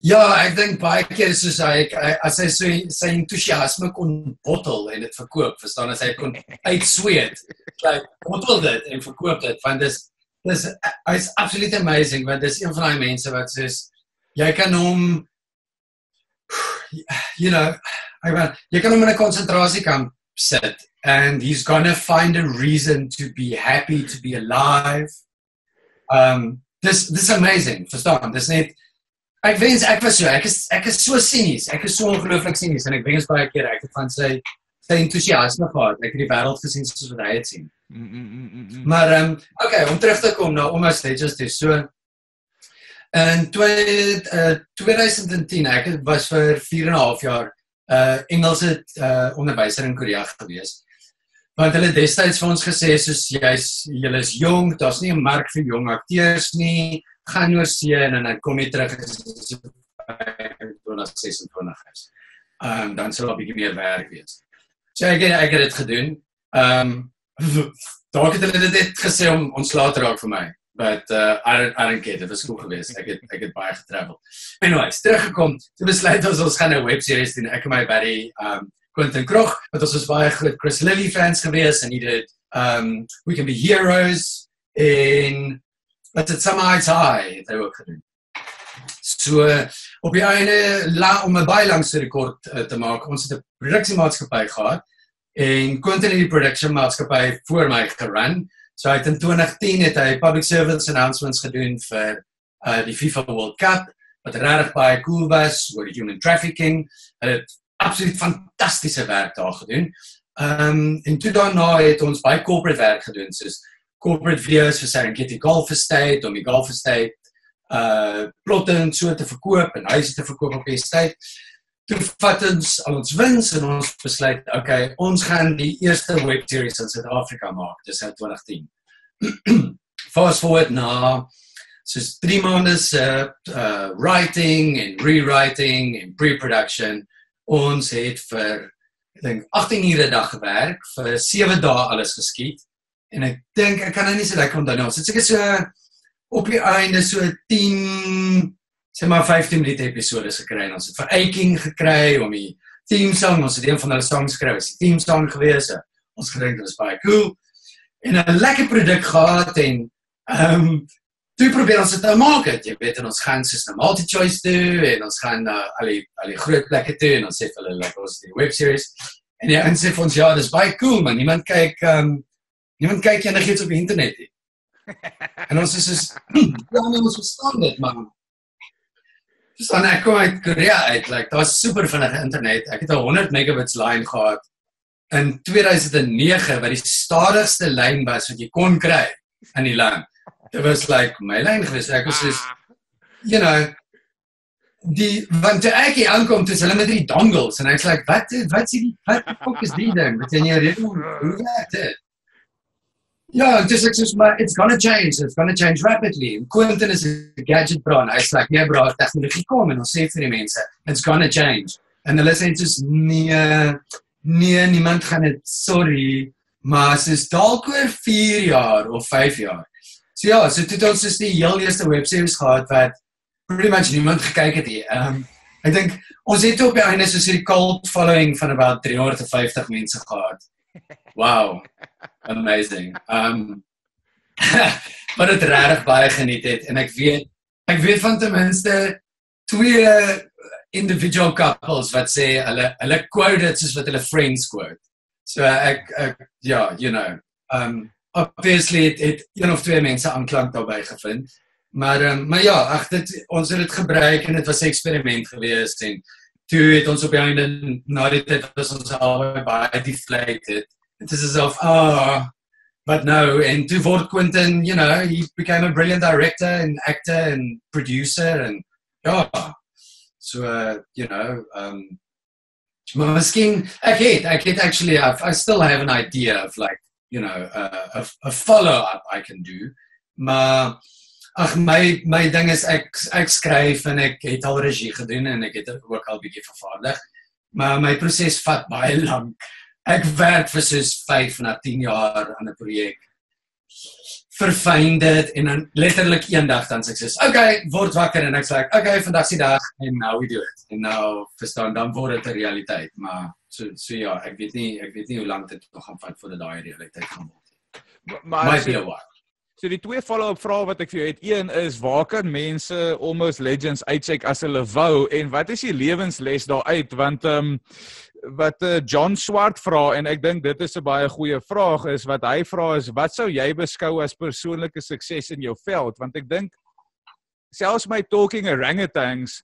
Ja, ek dink baie keer soos hy, as hy sy enthousiasme kon bottel en het verkoop, verstaan, as hy kon uitsweet, bottel dit en verkoop dit, want hy is absoluut amazing, want dis een van die mense wat soos, jy kan hom, jy kan hom in 'n konsentrasiekamp upset, and he's gonna find a reason to be happy, to be alive. Dis amazing, verstaan? Dis net ek is so sinies. Ek is so ongelooflik sinies en ek wens baie keer ek het van sy entoesiasme gehad. Ek het die wêreld gesien soos wat hy het sien. Maar okay, om terug te kom na Almost Legends, dis so in 2010, ek was vir 4,5 jaar Engelse onderwyser in Korea gewees. Want hulle destyds vir ons gesê soos julle is jong, daar's nie 'n mark vir jong akteurs nie. Gaan oor see en dan kom jy terug as jy 26 is. Dan sal daar 'n bietjie meer werk wees. So ek het dit gedoen. Dalk het hulle dit gesê om ontslae te raak vir my. But I don't get it. Dit was cool geweest. Ek het baie getravel. Anyways, teruggekom. Toe besluit ons gaan 'n webseries doen. Ek en my buddy Quentin Krog, want ons was baie groot Chris Lilly fans geweest en hy het We Can Be Heroes en wat het Summer Heights High het hy ook gedoen. So op die einde om 'n baie langse rekord te maak, ons het 'n produksiemaatskappy gehad en Quentin het die produksiemaatskappy voor my gerun. So hy het in 2010 het hy public service announcements gedoen vir die FIFA World Cup, wat regtig baie cool was oor human trafficking. Hy het absoluut fantastiese werk daar gedoen. En toe daarna het ons baie corporate werk gedoen, soos corporate videos vir Serengeti Golf Estate, om die Golf Estate plotte en so te verkoop en huise te verkoop op die estate. Toe vat ons al ons wins en ons besluit, okay, ons gaan die eerste webseries in Suid-Afrika maak, dis in 2010. Fast forward na soos 3 maande se writing en rewriting en pre-production. Ons het vir ek dink 18 ure 'n dag gewerk, vir 7 dae alles geskiet. En ek dink ek kan nie so lekker onthou nie. Ons het seker so op die einde so 10 sê maar 15 minuut episodes gekry en ons het vir Eiking gekry om die teamsong, ons het een van hulle songs skryf, is die teamsong gewees. Ons gedink dit was baie cool. En 'n lekker produk gehad en toe probeer ons dit nou maak, jy weet, en ons gaan soos na multi-choice toe en ons gaan na al die groot plekke toe en ons sê vir hulle like ons die webseries. En die ouens sê vir ons ja, dis baie cool, maar niemand kyk enigiets op die internet nie. En ons is soos ons verstaan dit, maar dus dan ek kom uit Korea uit, like, daar was super vinnige internet. Ek het 100 megabits lyn gehad in 2009, wat die stadigste lyn was wat jy kon kry in die land. Dit was like my lyn gewees. Ek was soos, you know, want toe ek hier aankom, toe is hulle met die dongles, en ek's like, wat is die ding? Wat in jou rekening, hoe werk dit? Ja, het is like soos, maar it's gonna change rapidly. En Quentin is 'n gadget bra en hy is like, nee bra, tegnologie kom en ons sê vir die mense, it's gonna change. En hulle sê soos, nee, niemand gaan dit, sorry, maar soos dalk oor 4 jaar of 5 jaar. So ja, so toe het ons soos die heel eerste webseries gehad wat pretty much niemand gekyk het nie. Ek dink, ons het op die einde soos die cult following van about 350 mense gehad. Wow, amazing. Wat het regtig baie geniet het en ek weet van ten minste 2 individual couples wat sê hulle quote dit soos wat hulle friends quote. So ja, you know, obviously het 1 of 2 mense aanklank daarby gevind. Maar ja, ons het dit gebruik en dit was 'n eksperiment geweest en toe het ons op die einde, na die tyd was ons albei baie deflated. Dit is asof, but no, en toe word Quentin, you know, he became a brilliant director and actor and producer and ja, so, you know, maar miskien, ek het actually, I still have an idea of like, you know, a follow-up I can do, maar ag my ding is ek skryf en ek het al regie gedoen en ek het ook al bietjie vervaardig. Maar my proses vat baie lank. Ek werk vir soos 5 na 10 jaar aan 'n projek. Verfyn dit en dan letterlik eendag dan sê ek soos, okay, word wakker en ek's like, okay, vandag se dag en nou we do it. En nou verstaan dan word dit 'n realiteit, maar so ja, ek weet nie hoe lank dit nog gaan vat voordat daai realiteit gaan word. Maar baie waar. So die 2 follow-up vrae wat ek vir jou het, een is, waar kan mense Almost Legends uitcheck as hulle wou, en wat is die lewensles daaruit, want wat John Swartz vra, en ek dink dit is 'n baie goeie vraag, is wat hy vra is, wat sou jy beskou as persoonlike sukses in jou veld? Want ek dink, selfs my Talking Orangutans,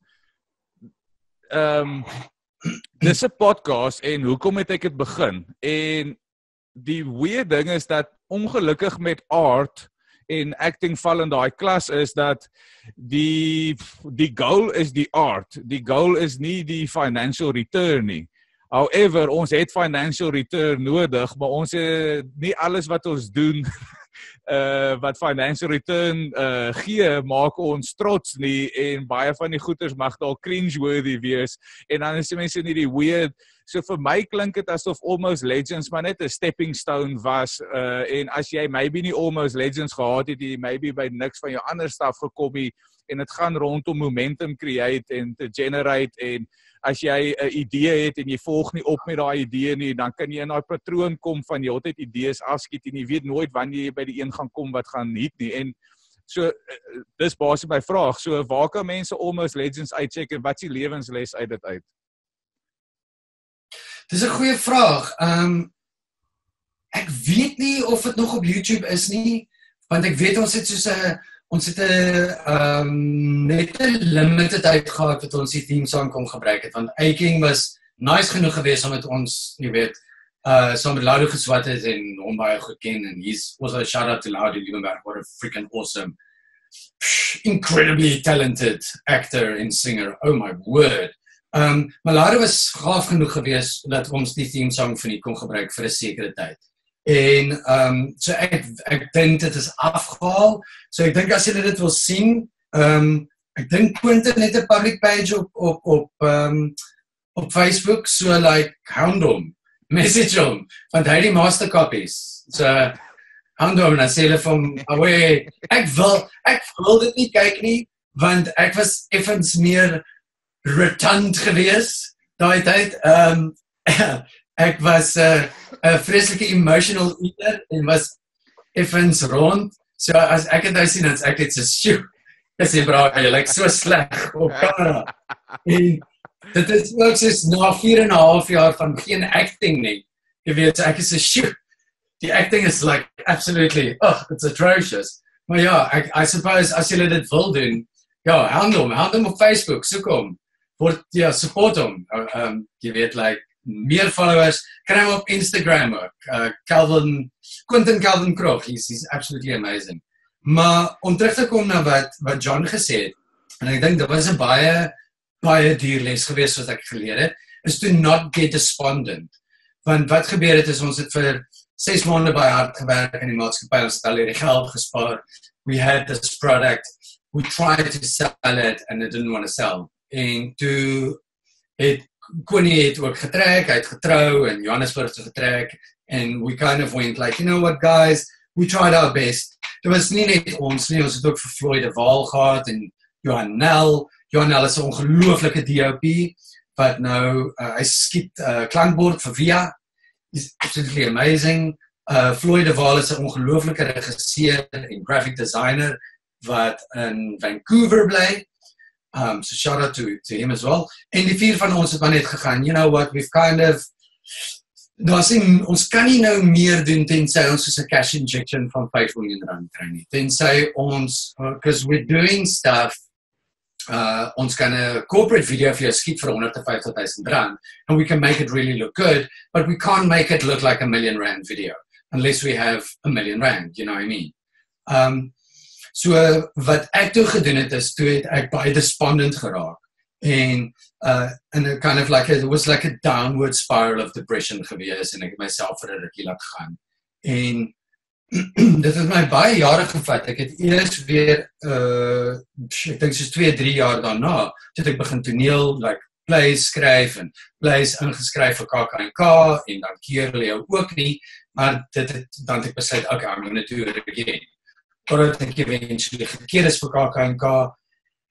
dis 'n podcast, en hoekom het ek dit begin? En die weird ding is dat, ongelukkig met art, en acting val in die klas is dat die goal is die art. Die goal is nie die financial return nie. However, ons het financial return nodig, maar ons het nie alles wat ons doen, wat financial return gee, maak ons trots nie, en baie van die goeders mag al cringeworthy wees, en dan is die mense nie die weird. So vir my klink het asof Almost Legends maar net 'n stepping stone was, en as jy maybe nie Almost Legends gehad het, jy maybe by niks van jou ander staf gekom nie, en het gaan rondom momentum create en te generate, en as jy 'n idee het en jy volg nie op met daai idee nie, dan kan jy in daai patroon kom van jy altyd idees afskiet en jy weet nooit wanneer jy by die een gaan kom wat gaan hit nie, en so dis basies my vraag, so waar kan mense Almost Legends uitcheck en wat is die lewensles uit dit uit? Dis 'n goeie vraag. Ek weet nie of dit nog op YouTube is nie, want ek weet ons het soos 'n net 'n limited tyd gehad wat ons die theme song kon gebruik het, want Eiking was nice genoeg geweest omdat ons, jy weet, saam met Loudo geswat het en hom baie goed ken, en he's also a shout out to Loudo Liebenberg, what a freaking awesome, incredibly talented actor and singer. Oh my word. Maar Lara was gaaf genoeg geweest dat ons die theme song van die kon gebruik vir 'n sekere tyd. En so ek dink dit is afgehaal. So ek dink as julle dit wil sien, ek dink Quentin net 'n public page op Facebook, so like hound hom, message hom, want hy het die master copies. So hound hom en sê hulle van away. Ek wil dit nie kyk nie, want ek was effens meer retant geweest daai tyd. Ek was 'n vreeslike emotional eater en was effens rond. So as ek dit nou sien, dan ek het so sjoe. Dis die braak, jy lyk so sleg op kamera. En dit is ook soos na 4.5 jaar van geen acting nie. Jy weet, ek is so sjoe. Die acting is like absolutely, oh, it's atrocious. Maar ja, I suppose as julle dit wil doen, ja, hand hom op Facebook, soek hom. Ja, support hom. Jy weet, like, meer followers. Kry hom op Instagram ook. Quentin Calvin Krog, he's absolutely amazing. Maar om terug te kom na wat John gesê het, en ek dink dit was 'n baie, baie duur les geweest wat ek geleer het, is to not get despondent. Want wat gebeur het is, ons het vir 6 maande baie hard gewerk in die maatskappy, ons het al hierdie geld gespaar. We had this product. We tried to sell it and it didn't want to sell. En toe het Connie het ook getrek, hy het getrou en Johannesburg toe getrek, and we kind of went like, you know what guys, we tried our best. Dit was nie net ons nie, ons het ook vir Floyd De Waal gehad en Johanel is 'n ongelooflike DOP, but nou, hy skiet klankbord vir Via, is absolutely amazing. Floyd De Waal is 'n ongelooflike regisseur en graphic designer, wat in Vancouver bly. So shout out to him as well. En die 4 van ons het maar net gegaan, you know what, we've kind of, ons kan nie nou meer doen, tenzij ons soos 'n cash injection van R5 miljoen kry nie. Tenzij ons, because we're doing stuff, ons kan 'n corporate video vir jou skiet vir R150,000, and we can make it really look good, but we can't make it look like R1 million video, unless we have R1 million, you know what I mean? So wat ek toe gedoen het is, toe het ek baie despondent geraak. En kind of like, it was like a downward spiral of depression gewees, en ek het myself vir 'n rukkie laat gaan. En dit het my baie jare gevat. Ek het eers weer, ek dink soos 2-3 jaar daarna, toe ek begin toneel, like plays skryf, en plays ingeskryf vir KKNK, en dan keer hulle jou ook nie, maar dan het ek besluit, okay, I'm going to do it again. Totdat ek eventually gekeer is vir KKNK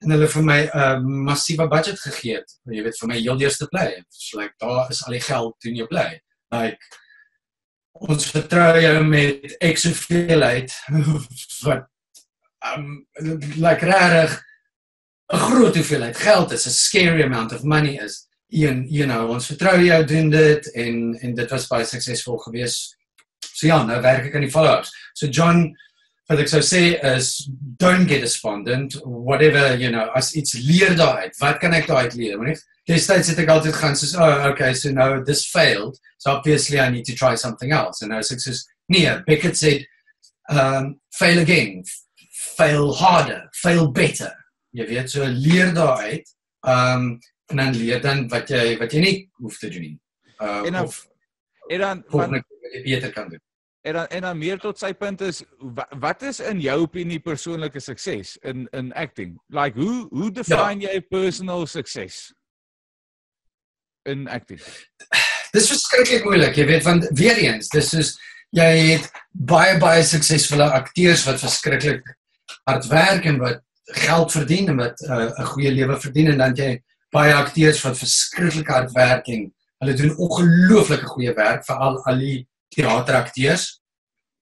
en hulle vir my massiewe budget gegee het. Jy weet, vir my heel eerste play. So like, daar is al die geld toe jy play. Like, ons vertrou jou met ek soveelheid wat like rarig 'n groot hoeveelheid geld is, 'n scary amount of money is, ons vertrouwen jou doen dit, en dit was baie suksesvol geweest. So ja, nou werk ek aan die follow-ups. So John, wat ek sou sê is, don't get despondent, whatever, as iets leer daaruit, wat kan ek daaruit leer? Want destijds het ek altyd gaan soos, so now this failed, so obviously I need to try something else. En nou is ek soos, nee, Beckett said, fail again, fail harder, fail better. Jy weet, so leer daaruit, en dan leer dan wat jy nie hoef te doen. Of wat jy beter kan doen. En dan meer tot sy punt is, wat is in jou opinie persoonlike sukses in acting? Like, hoe define jy personal sukses in acting? Dis verskriklik moeilik, jy weet, want weer eens, dis soos, jy het baie, baie suksesvolle akteurs wat verskriklik hard werk en wat geld verdien en wat 'n goeie lewe verdien, en dan jy baie akteurs wat verskriklik hard werk en hulle doen ongelooflike goeie werk, veral al die theateracteurs,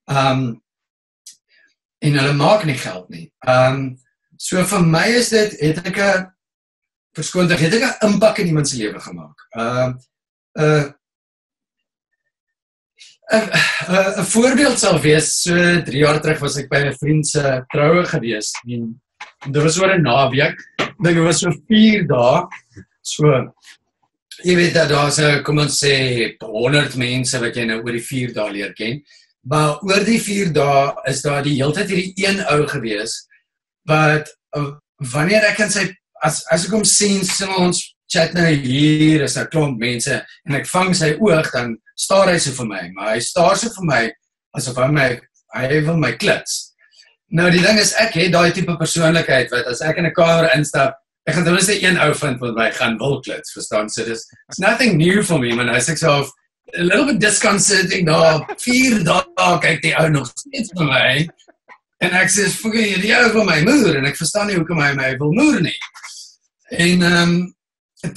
en hulle maak nie geld nie. So vir my is dit, het ek een impak in iemand se lewe gemaak. Een voorbeeld sal wees, so 3 jaar terug was ek by 'n vriend se troue gewees, en dit was oor 'n naweek, dit was so 4 dae, so... Jy weet dat daar so, kom ons sê, 100 mense wat jy nou oor die 4 dae leer ken, maar oor die 4 dae is daar die hele tyd hierdie een ou gewees, wat wanneer ek en sy, as ek hom sien, sien ons chat nou hier, is nou klomp mense, en ek vang sy oog, dan staar hy so vir my, maar hy staar so vir my, asof hy wil my klits. Nou die ding is, ek het die type persoonlikheid, wat as ek in 'n kamer instap, ek gaan tenminste een ou vind, want my gaan wil klits, verstaan, so dis, it's nothing new for me, man, as ek so, a little bit disconcerting, daar, 4 dae, kyk die ou nog steeds vir my, en ek sê, die ou wil my moer, en ek verstaan nie hoekom hy my wil moer nie, en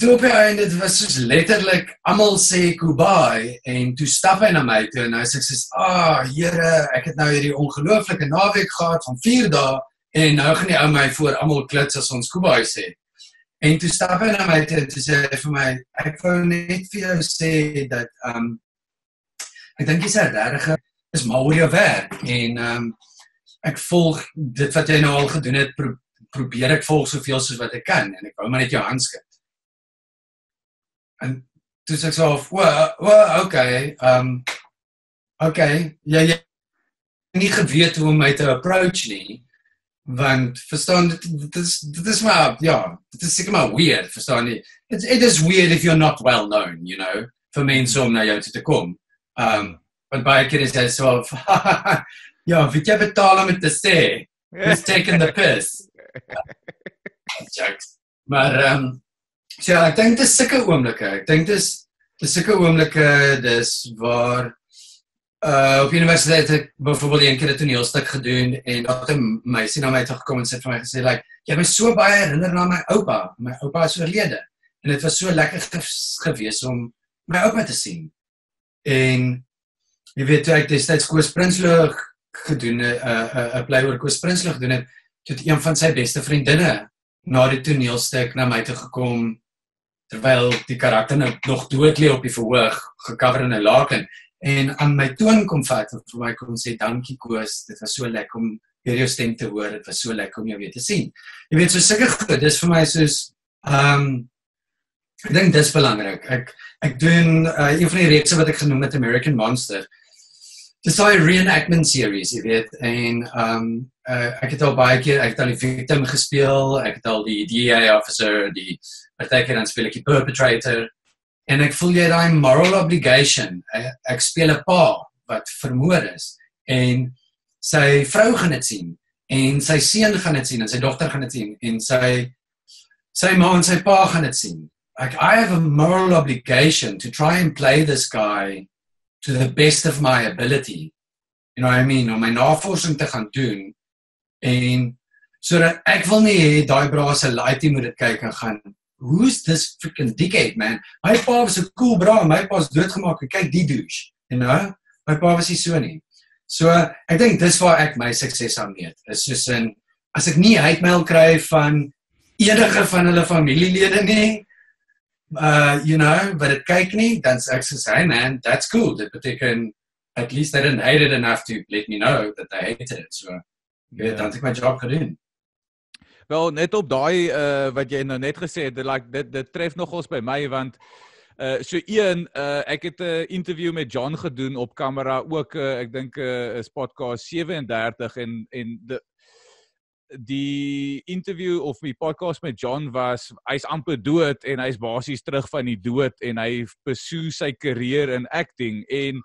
toe op die einde, dit was soos letterlik, amal sê kubai, en toe stap hy na my toe, en hy sê, Here, ek het nou hierdie ongelooflike naweek gehad, van 4 dae, en nou gaan die ou my voor amal klits as ons kubai sê. En toe stap hy na my toe en toe sê hy vir my, ek wou net vir jou sê dat, ek dink jy's regtig is mal oor jou werk, en ek volg dit wat jy nou al gedoen het, probeer ek volg soveel soos wat ek kan, en ek wou maar net jou handskit. En toe sê ek so, ok, jy het nie geweet hoe om my te approach nie, want, verstaan, dit is maar, ja, dit is seker maar weird, verstaan nie, it is weird if you're not well known, vir mense om na jou te kom, want baie keer is hy so, ja, weet jy betaal om het te sê, who's taking the piss, jokes, maar, so ja, ek denk dit is sikke oomlikke, dis waar, op universiteit het ek bijvoorbeeld 1 keer een toneelstuk gedoen, en dat een meisie na my teruggekom en sê vir my gesê, jy my so baie herinner na my oupa is oorlede, en het was so lekker gewees om my oupa te sien, en jy weet, toe ek destijds Koos Prinsloo gedoen, een play oor Koos Prinsloo gedoen het, toe het een van sy beste vriendinne na die toneelstuk na my toe gekom, terwyl die karakter nog doodlee op die verhoog, gekaver in een laken, en aan my toon kom vat, en vir my kom sê, dankie Koos, dit was so lekker om weer jou stem te hoor, dit was so lekker om jou weer te sien. Jy weet, so sikker goed, dit is vir my soos, ek denk dit is belangrik, ek doen, een van die reekse wat ek genoem het, American Monster, dit is al die reenactment series, jy weet, en ek het al baie keer, ek het al die victim gespeel, ek het al die DEA officer, die partijker, dan speel ek die perpetrator, en ek voel jy die moral obligation, ek speel 'n pa wat vermoor is, en sy vrou gaan dit sien, en sy seun gaan dit sien, en sy dogter gaan dit sien, en sy ma en sy pa gaan dit sien. Like, I have a moral obligation to try and play this guy to the best of my ability. You know what I mean? Om my navorsing te gaan doen, en so dat ek wil nie die brase laaitie moet dit kyk en gaan, who's this freaking dickhead, man? My pa was a cool bra, my pa is doodgemaak, kyk die douche, my pa was nie so nie. So, ek denk, dis waar ek my sukses aan meet, is soos in, as ek nie hate mail kry van enige van hulle familielede nie, But het kyk nie, dan sê ek soos, hey man, that's cool. Dit beteken, at least they didn't hate it enough to let me know that they hated it. So, yeah. Dan het ek my job gedoen. Wel, net op daai wat jy nou net gesê het, like, dit tref nogals by my, want ek het 'n interview met John gedoen op kamera, ook ek dink is podcast 37 en die interview of die podcast met John was, hy's amper dood en hy's basies terug van die dood en hy pursue sy karier in acting en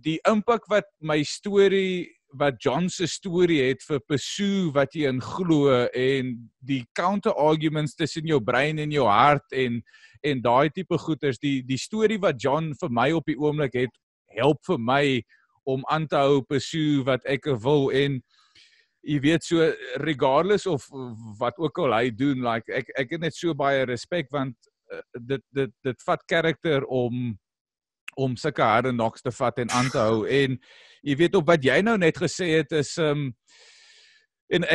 die impak wat my storie, wat John se storie het vir pursue wat jy in glo en die counter arguments tussen jou brein en jou hart en daai tipe goeters, die storie wat John vir my op die oomblik het, help vir my om aan te hou pursue wat ek wil en jy weet so, regardless of wat ook al hy doen, like, ek het net so baie respek, want dit vat karakter om sulke harde knoks te vat en aan te hou, en jy weet op wat jy nou net gesê het, is, en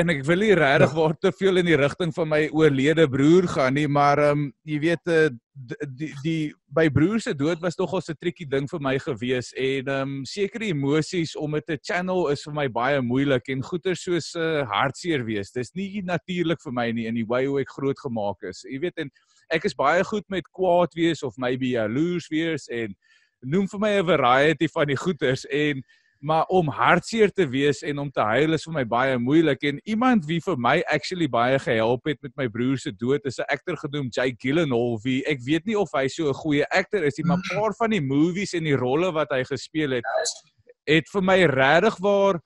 ek wil nie regtig waar te veel in die rigting van my oorlede broer gaan nie, maar jy weet, by broer se dood was nogal 'n triekie ding vir my gewees, en sekere emosies om dit te channel is vir my baie moeilik, en goeie soos hartseer wees, dis nie natuurlik vir my nie, in die way hoe ek groot gemaak is, jy weet, en ek is baie goed met kwaad wees, of maybe jaloers wees, en noem vir my 'n variety van die goeters, en maar om hartseer te wees en om te huil is vir my baie moeilik, en iemand wie vir my actually baie gehelp het met my broer se dood, is 'n actor genoem Jake Gyllenhaal, wie ek weet nie of hy so 'n goeie actor is nie, maar 'n paar van die movies en die rolle wat hy gespeel het, het vir my regtig waar,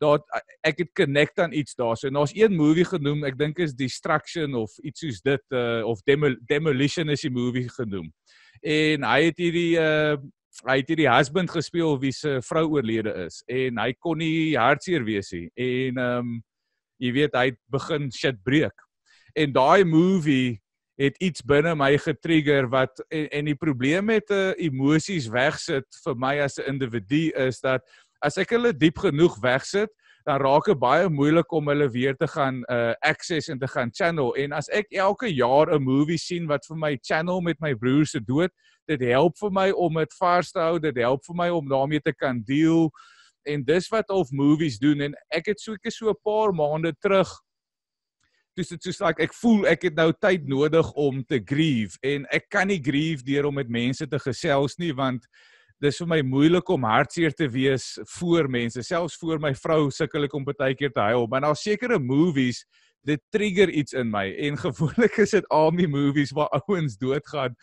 dat ek het connect aan iets daar, so en daar's een movie genoem, ek dink is Destruction of iets soos dit, of Demolition is die movie genoem, en hy het hierdie hy het hierdie husband gespeel wie se vrou oorlede is, en hy kon nie hartseer wees nie, en jy weet, hy het begin shit breek, en daai movie het iets binne my getrigger, wat, en die probleem met emosies wegsit, vir my as 'n individu is, dat as ek hulle diep genoeg wegsit, dan raak dit baie moeilik om hulle weer te gaan access en te gaan channel, en as ek elke jaar 'n movie sien wat vir my channel met my broer se dood, dit help vir my om dit vars te hou, dit help vir my om daarmee te kan deal, en dis wat half movies doen, en ek het so 'n paar maande terug, dis dit soos like, ek voel ek het nou tyd nodig om te grieve, en ek kan nie grieve deur om met mense te gesels nie, want dis vir my moeilik om hartseer te wees voor mense, selfs voor my vrou sukkel ek om partykeer te huil, maar daar's sekere movies, dit trigger iets in my, en gewoonlik is dit army movies waar ouens doodgaan,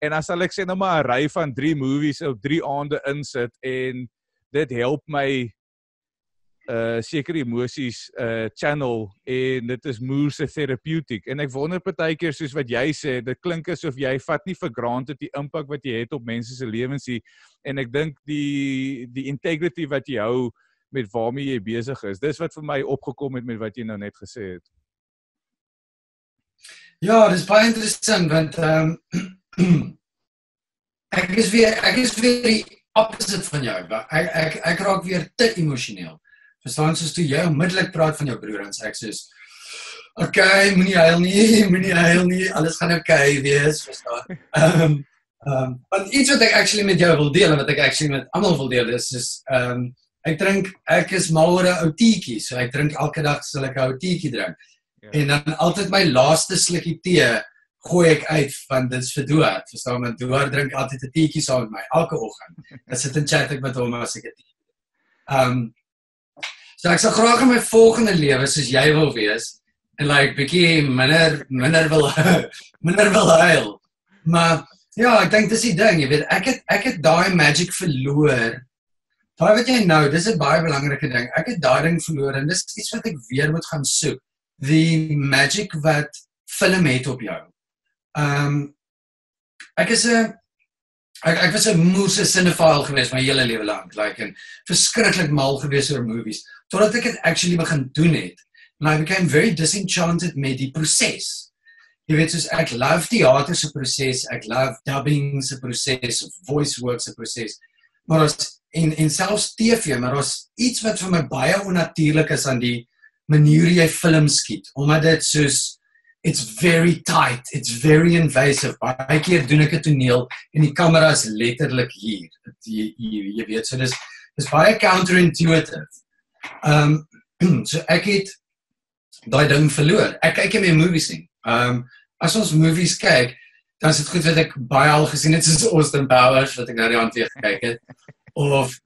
en dan sal ek sê nou maar 'n ry van 3 movies op 3 aande insit, en dit help my sekere emosies channel, en dit is moerse therapeutic, en ek wonder partykeer soos wat jy sê, dit klink asof jy vat nie vir granted die impak wat jy het op mense se lewens nie, en ek dink die integrity wat jy hou, met waarmee jy besig is. Dis wat vir my opgekom het met wat jy nou net gesê het. Ja, dis baie interessant, want ek is weer die opposite van jou. Ek raak weer te emosioneel. Verstaan, soos toe jy onmiddellik praat van jou broer, en sê ek soos, okay, moenie huil nie, alles gaan okay wees, verstaan. Want iets wat ek actually met jou wil deel, en wat ek actually met almal wil deel, is ek drink, ek is mal oor 'n ou teetjie, so ek drink elke dag sal ek 'n ou teetjie drink. Ja. En dan altyd my laaste slukkie tee gooi ek uit, want dit is vir Duard, verstaan, want Duard drink altyd 'n teetjie saam met my, elke oggend. Dan sit en chat ek met hom as ek 'n teetjie. So ek sal graag in my volgende lewe, soos jy wil wees, en like, bietjie minder wil huil. Maar ja, ek dink dis die ding, jy weet, ek het daai magic verloor. Daai wat jy nou, dis 'n baie belangrike ding. Ek het daai ding verloor en dis iets wat ek weer moet gaan soek. Die magic wat film het op jou. Ek was 'n moerse cinephile geweest my hele lewe lank, like, en verskriklik mal geweest oor movies, totdat ek dit actually begin doen het. And I became very disenchanted met die proses. Jy weet, soos ek love theater se proses, ek love dubbing se proses, of voice work se proses. Maar as en selfs TV, maar daar's iets wat vir my baie onnatuurlik is aan die manier jy film skiet, omdat dit soos, It's very tight. It's very invasive. Baie keer doen ek 'n toneel en die kamera is letterlik hier. Jy weet, so dis baie counterintuitive. So ek het daai ding verloor. Ek kyk nie meer movies nie. As ons movies kyk, dan is dit goed wat ek baie al gesien het, soos Austin Powers, wat ek nou die hand weer gekyk het. Of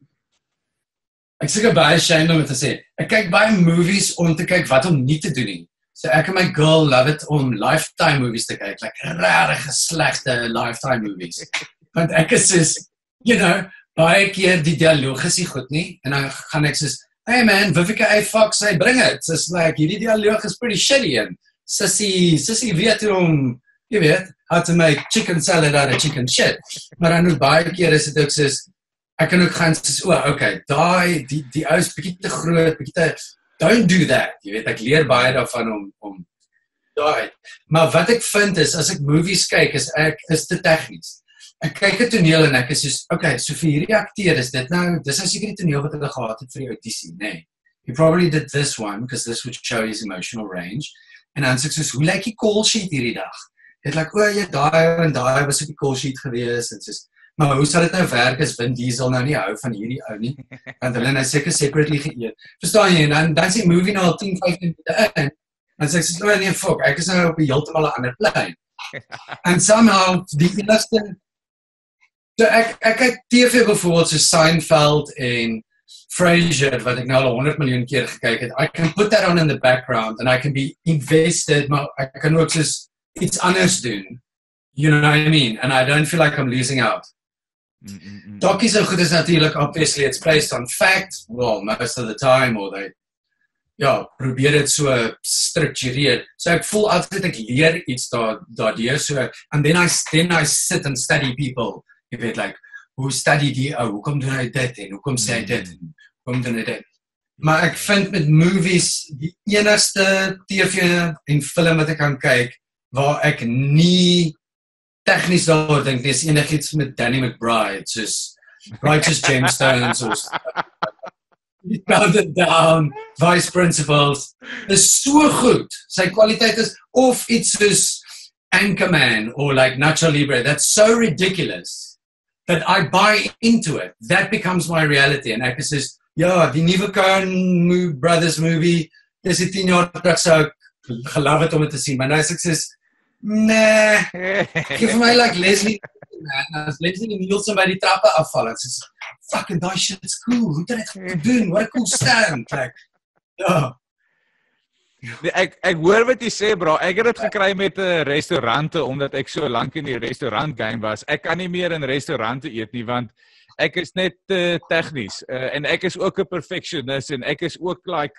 ek seker baie ashamed om te sê. Ek kyk baie movies om te kyk wat om nie te doen nie. So ek en my girl love it om Lifetime movies te kyk, like rarige slegte Lifetime movies. Want ek is soos, you know, baie keer die dialoog is nie goed nie, en dan gaan ek soos, hey man, Vivica A. Fox, hy bring het. Soos like, hierdie dialoog is pretty shitty, en sissy weet hoe om, jy weet, how to make chicken salad out of chicken shit. Maar dan ook baie keer is het ook soos, ek kan ook gaan soos, okay, die ou is bietjie te groot, bietjie te... Don't do that. Jy weet, ek leer baie daarvan om daai. Maar wat ek vind is, as ek movies kyk, is te tegnies. Ek kyk 'n toneel en ek is soos, okay, so vir hierdie akteur is dit nou, dis nou seker die toneel wat hulle gehad het vir die audisie, nee. You probably did this one, because this would show his emotional range. En dan sê ek soos, hoe lyk die call sheet hierdie dag? Dit lyk, jy daai en daai was op die call sheet gewees, en soos, maar hoe sal dit nou werk as Vin Diesel nou nie hou van hierdie ou nie? Want hulle nou seker separately geëet. Verstaan jy? En dan sê movie nou al 10, 15 minuten in. Dan sê ek sê, nee, fuck, ek is nou op die heeltemal 'n ander plein. En somehow, die enigste... So ek kyk TV bijvoorbeeld soos Seinfeld en Frasier, wat ek nou al 100 miljoen keer gekyk het. I can put that on in the background and I can be invested, maar ek kan ook soos iets anders doen. You know what I mean? And I don't feel like I'm losing out. Dokies so goed is natuurlijk, obviously it's placed on fact, well, most of the time, or they, ja, probeer het so structureer, so ek voel altyd ek leer iets daardeur, so, and then I sit and study people, jy weet, like, hoe study die ou, hoekom doen hy dit, en hoekom sê hy dit, en hoekom doen hy dit, maar ek vind met movies, die enigste TV en film wat ek kan kyk, waar ek nie technisch daar, denk ek, is enig iets met Danny McBride, soos Righteous Gemstones, of Counted Down, Vice Principals, is so goed, sy kwaliteit is, of iets soos Anchorman, or like Nacho Libre, that's so ridiculous, that I buy into it, that becomes my reality, en ek is soos, ja, die nieuwe Coen Brothers movie, dis die 10 jaar terug, so ek geloof het om het te sien, maar nou is ek soos, nee, geef my like Leslie, man, as Leslie en Nielsen by die trappe afval, en soos, fucking, die shit is cool, hoe het dit doen, what a cool stand, like, ja. Ek hoor wat jy sê, bro, ek het het gekry met restaurante, omdat ek so lang in die restaurant game was, ek kan nie meer in restaurante eet nie, want ek is net technisch, en ek is ook 'n perfectionist, en ek is ook like,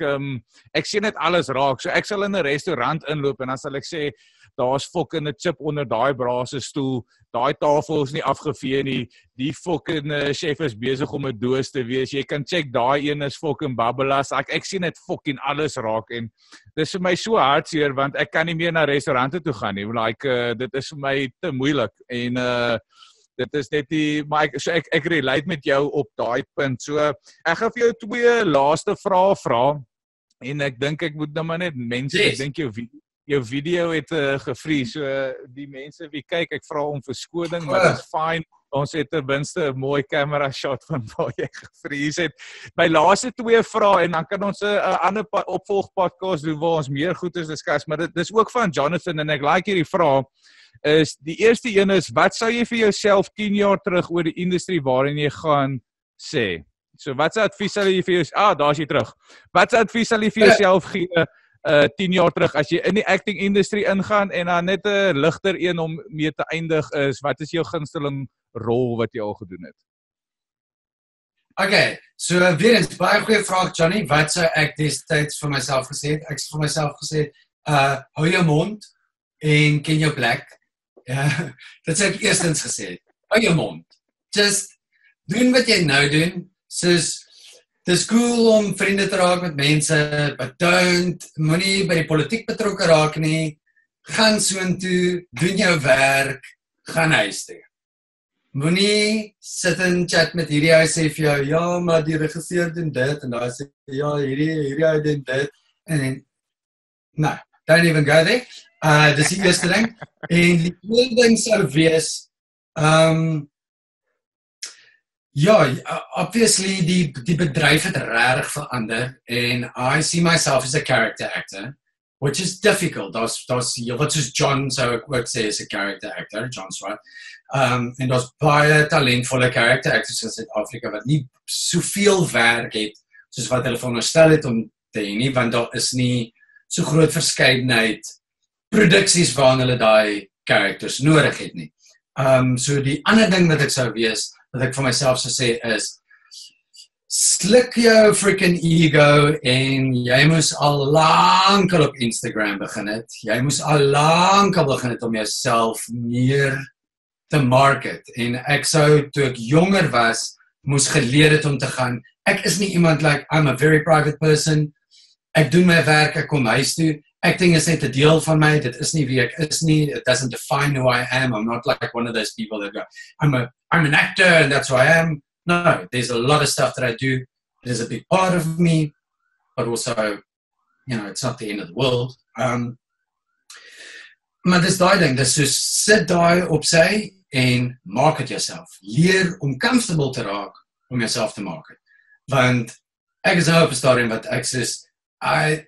ek sien net alles raak, so ek sal in 'n restaurant inloop, en dan sal ek sê, daar is fucking 'n chip onder daai brase stoel, daai tafel is nie afgevee nie, die fucking chef is besig om 'n doos te wees, jy kan check daai een is fucking babbelas, ek sien net fucking alles raak, en dit is vir my so hartseer, want ek kan nie meer na restaurante toe gaan nie, like, dit is vir my te moeilik, en dit is net die, maar ek relate met jou op daai punt, so ek gaan vir jou 2 laaste vrae vra, en ek dink ek moet nou maar net mense, yes. Ek dink jou video het gevries, so die mense wie kyk, ek vraag om verskoning, maar dit is fijn, ons het tenminste een mooi camera shot van waar jy gevries het. My laaste 2 vraag, en dan kan ons een ander opvolg podcast doen, waar ons meer goed is discuss, maar dit is ook van Jonathan, en ek like hierdie vraag, is die eerste een is, wat sal jy vir jouself 10 jaar terug oor die industrie waarin jy gaan sê? So wat sy advies sal jy vir jouself, daar is jy terug, wat sy advies sal jy vir jouself gee, 10 jaar terug, as jy in die acting industrie ingaan, en dan net een ligter een om mee te eindig is, wat is jou gunsteling rol wat jy al gedoen het? Okay, so weer eens, baie goeie vraag Johnny, wat so ek destijds vir myself gesê het? Ek vir myself gesê, hou jou mond, en ken jou plek. Dit so ek eerstens gesê het, hou jou mond, just doen wat jy nou doen, soos het is cool om vriende te raak met mense, betuind, moet nie by die politiek betrokken raak nie, gaan soontoe, doen jou werk, gaan huis toe. Moet nie sit en chat met hierdie hy sê vir jou, ja, maar die regisseur doen dit, en daar sê, ja, hierdie hy doen dit, en nee, Don't even go there. Dis die eerste ding. En die tweede ding sou wees obviously die bedryf het regtig verander en I see myself as a character actor, which is difficult. Daar's wat soos John sou ek ook sê is 'n character actor, John Swartz. En daar's baie talentvolle character actors in Suid-Afrika wat nie soveel werk het soos wat hulle veronderstel het om te hê nie, want daar is nie so groot verskeidenheid produksies waarna hulle daai characters nodig het nie. So die ander ding wat ek sou wees, wat ek vir myself sou sê is, slik jou freaking ego en jy moes al lank al op Instagram begin het. Jy moes al lank al begin het om jouself meer te market. En ek sou, toe ek jonger was, moes geleer het om te gaan. Ek is nie iemand like, I'm a very private person. Ek doen my werk, ek kom huis toe. Acting is net 'n deel van my. Dit is nie wie ek is nie. It doesn't define who I am. I'm not like one of those people that go, I'm an actor and that's who I am. No, there's a lot of stuff that I do. It is a big part of me, but also, it's not the end of the world. Maar dis daai ding, dis soos sit daai op sy en maak dit jouself. Leer om comfortable te raak om jouself te maak. Want ek is nou op 'n stadium wat ek sê, I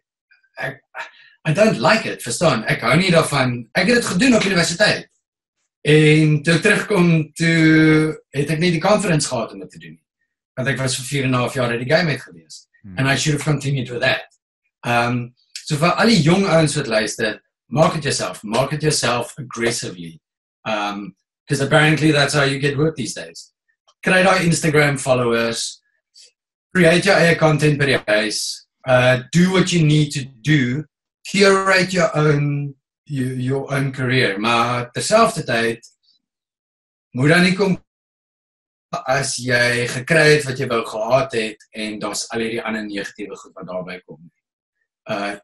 don't like it, verstaan. Ek hou nie daarvan. Ek het dit gedoen op universiteit. En toe ek terugkom, toe het ek nie die conference gehad om dit te doen. Want ek was vir 4.5 jaar uit die game het gewees. And I should have continued with that. So vir al die jong ouens wat luister, maak dit jouself. Maak dit jouself aggressively. Because apparently that's how you get work these days. Kry daai Instagram followers. Create jou eie content by die huis. Do what you need to do. Curate your own career, maar terselfdertyd moet dan nie kom as jy gekry het wat jy wou gehad het en daar's al hierdie ander negatiewe goed wat daarby kom.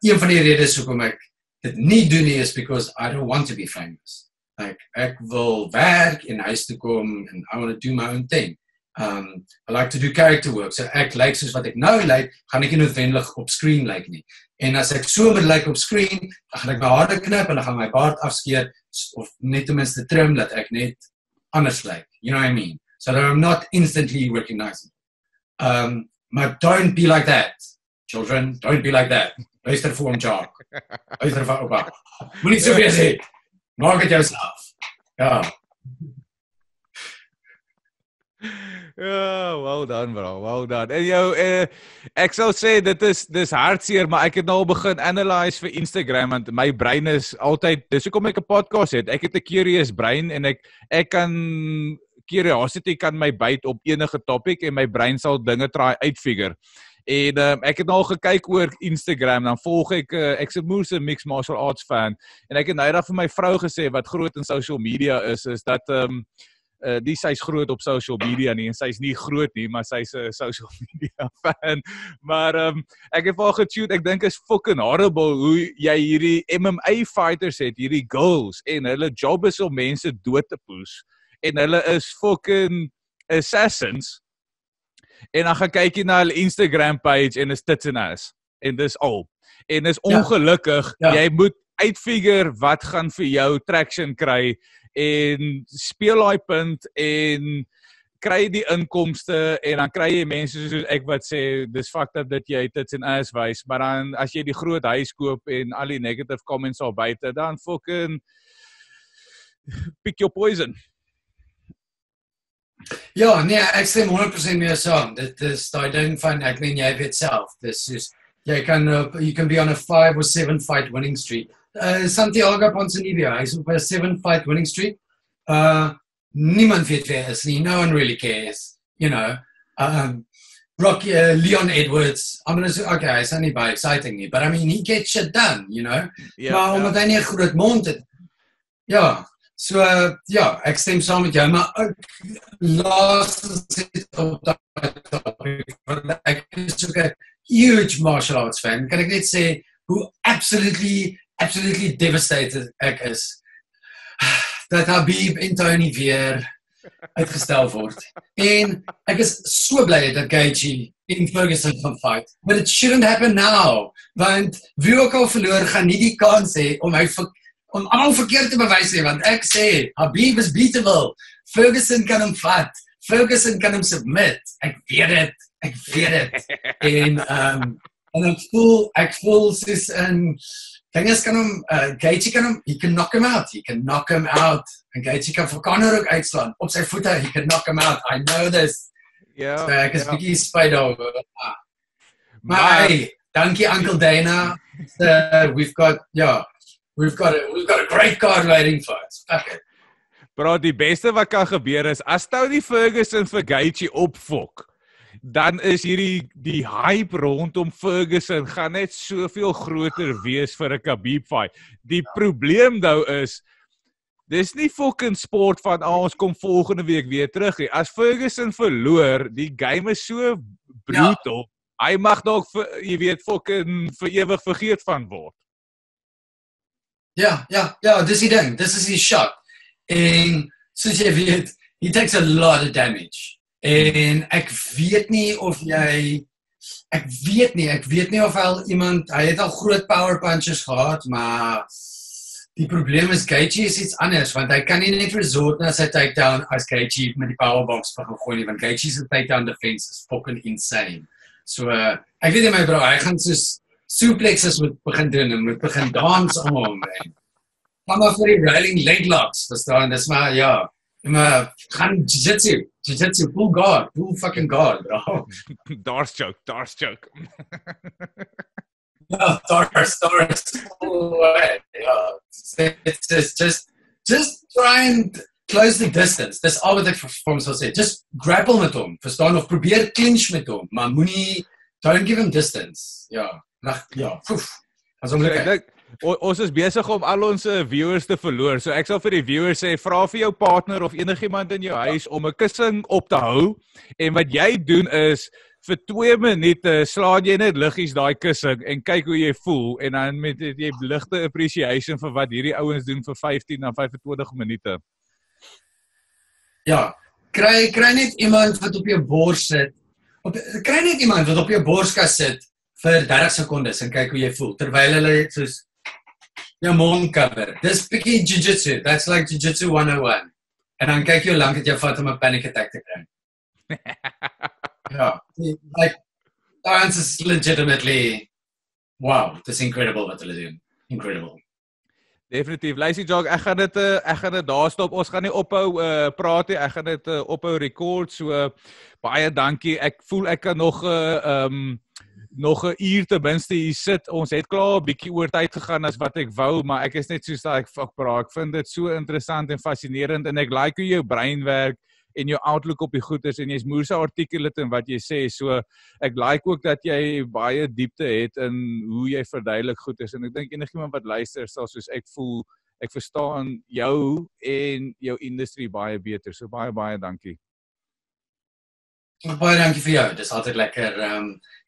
Een van die redes hoekom ek dit nie doen nie is because I don't want to be famous. Like, ek wil werk en huis toe kom en I want to do my own thing. I like to do character work. So ek lyk soos wat ek nou lyk, gaan ek nie noodwendig op screen lyk nie. En as ek so moet lyk op screen, dan gaan ek my hare knip en dan gaan my baard afskeer of net ten minste trim dat ek net anders lyk. You know what I mean? So that I'm not instantly recognizable. Maar don't be like that. Children, don't be like that. Luister vir hom, Jacques. Luister vir opa. Moenie so weer sê. Maak dit jouself. Ja. Ja, well done bro, well done. En jou, ek sal sê, dit is hartseer, maar ek het nou begin analyse vir Instagram, want my brein is altyd, dis hoekom ek 'n podcast het, ek het 'n curious brein, en ek kan, curiosity kan my byt op enige topic, en my brein sal dinge try uitfigure. En ek het nou al gekyk oor Instagram, dan volg ek, ek's 'n moerse mixed martial arts fan, en ek het nou daar vir my vrou gesê, wat groot in social media is dat, sy's groot op social media nie en sy's nie groot nie, maar sy's 'n social media fan, maar ek het al getune, ek dink is fucking horrible hoe jy hierdie MMA fighters het, hierdie girls en hulle job is om mense dood te poes en hulle is fucking assassins en dan gaan kyk jy na hulle Instagram page en is tits en ass en dis al, en is ongelukkig jy moet uitfigure wat gaan vir jou traction kry en speel hy punt, en kry die inkomste, en dan kry jy mense soos ek wat sê, dis fucked up dat jy tits en ass wys, maar dan as jy die groot huis koop, en al die negative comments al buiten, dan fucking pick your poison. Ja, nee, ek stem 100% mee saam, dit is die ding van, ek meen jy weet self, dis soos, jy kan, you can be on a 5 or 7 fight winning streak, Santiago Ponzinibbio, hy is op 'n 7-fight winning streak. Niemand weet wie hy is nie. No one really cares, Rocky, Leon Edwards. I'm going to say, okay, hy is nie baie exciting nie, but I mean, he gets shit done, Yeah, maar omdat hy nie 'n groot mond het. Ja, so ek stem saam met jou, maar ook laaste sit op daai topic, want ek is ook 'n huge martial arts fan. Kan ek net sê hoe absolutely devastated ek is dat Khabib en Tony weer uitgestel word. En ek is so bly dat Gaethje in Ferguson gaan fight. But it shouldn't happen now. Want wie ook al verloor, gaan nie die kans hê om allemaal verkeerd te bewys hê. Want ek sê, Khabib is beatable. Ferguson kan hom vat. Ferguson kan hom submit. Ek weet het. En ek voel soos in... Dinges kan hom, Gaethje kan hom, he can knock him out. En Gaethje kan vir Conor ook uitslaan. Op sy voete, he can knock him out. I know this. Ja. So ek is bietjie spyt daaroor. Maar hey, dankie Uncle Dana. So we've got a great card waiting for us. Fuck it. Bro, die beste wat kan gebeur is, as Tony Ferguson vir Gaethje opfok, dan is hierdie die hype rondom Ferguson gaan net soveel groter wees vir 'n Khabib fight. Die probleem nou is, dis nie fucking sport van ons kom volgende week weer terug nie. As Ferguson verloor, die game is so brutal, hy mag dalk, jy weet, fucking vir ewig vergeet van word. Ja, dis die ding, dis is die shock. En soos jy weet, he takes a lot of damage. En ek weet nie of hy het al groot power punches gehad, maar die probleem is Gaethje is iets anders, want hy kan nie net resort na sy takedown as Gaethje met die powerbombs begin gooi nie, want Gaethje se takedown defense is fucking insane. So, ek weet nie my bro, hy gaan soos suplexes moet begin doen, en moet begin dans om hom, en gaan maar vir die rolling leg locks, verstaan, dis maar, ja, maar gaan jiu-jitsu, full fucking god, bro. Darce joke. No, Darce, full way. It's just try and close the distance. Dis al wat ek vir hom sal sê. Just grapple met hom, verstaan, of probeer clinch met hom, maar moenie, don't give him distance. Ons is besig om al ons viewers te verloor, so ek sal vir die viewers sê, vra vir jou partner of enigiemand in jou huis om 'n kussing op te hou, en wat jy doen is, vir 2 minute slaan jy net liggies daai kussing, en kyk hoe jy voel, en dan met jy ligte appreciation vir wat hierdie ouens doen vir 15 na 25 minute. Ja, kry net iemand wat op jou bors sit, kry net iemand wat op jou borskas sit, vir 30 sekondes, en kyk hoe jy voel, terwyl hulle soos jou mond cover. Dis bietjie jiu-jitsu. That's like jiu-jitsu 101. En dan kyk jy hoe lank het jou vat om 'n panic attack te kry. Ja, like Terence is legitimately wow, dis incredible wat hulle doen. Incredible. Definitief. Luister Jacques, ek gaan dit daar stop. Ons gaan nie ophou praat nie. Ek gaan dit ophou record. So baie dankie. Ek voel ek kan nog 'n uur ten minste hier sit. Ons het klaar 'n bietjie oor tyd gegaan as wat ek wou, maar ek is net soos dat ek fuck praat. Ek vind dit so interessant en fascinerend, en ek like hoe jou brein werk en jou outlook op die goeders, en jy's moerse articulate in wat jy sê. So ek like ook dat jy baie diepte het in hoe jy verduidelik goeders, en ek dink enigiemand wat luister sal soos ek voel, ek verstaan jou en jou industrie baie beter. So baie baie dankie. Baie dankie vir jou, dit is altyd lekker,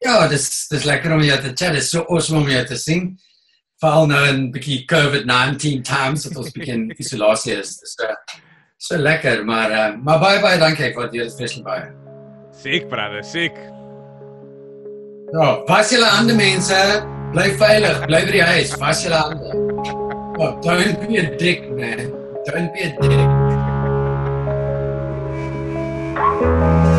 dit is lekker om jou te chat, dit is so awesome om jou te sien, vooral nou in bykie COVID-19 times, dat ons bykie in isolatie is, so lekker, maar baie dankie, ek waardeer dit vreeslik baie. Siek brother, siek. Ja, was julle hande mense, bly veilig, bly by die huis, was julle hande. Oh, don't be a dick man, don't be a dick.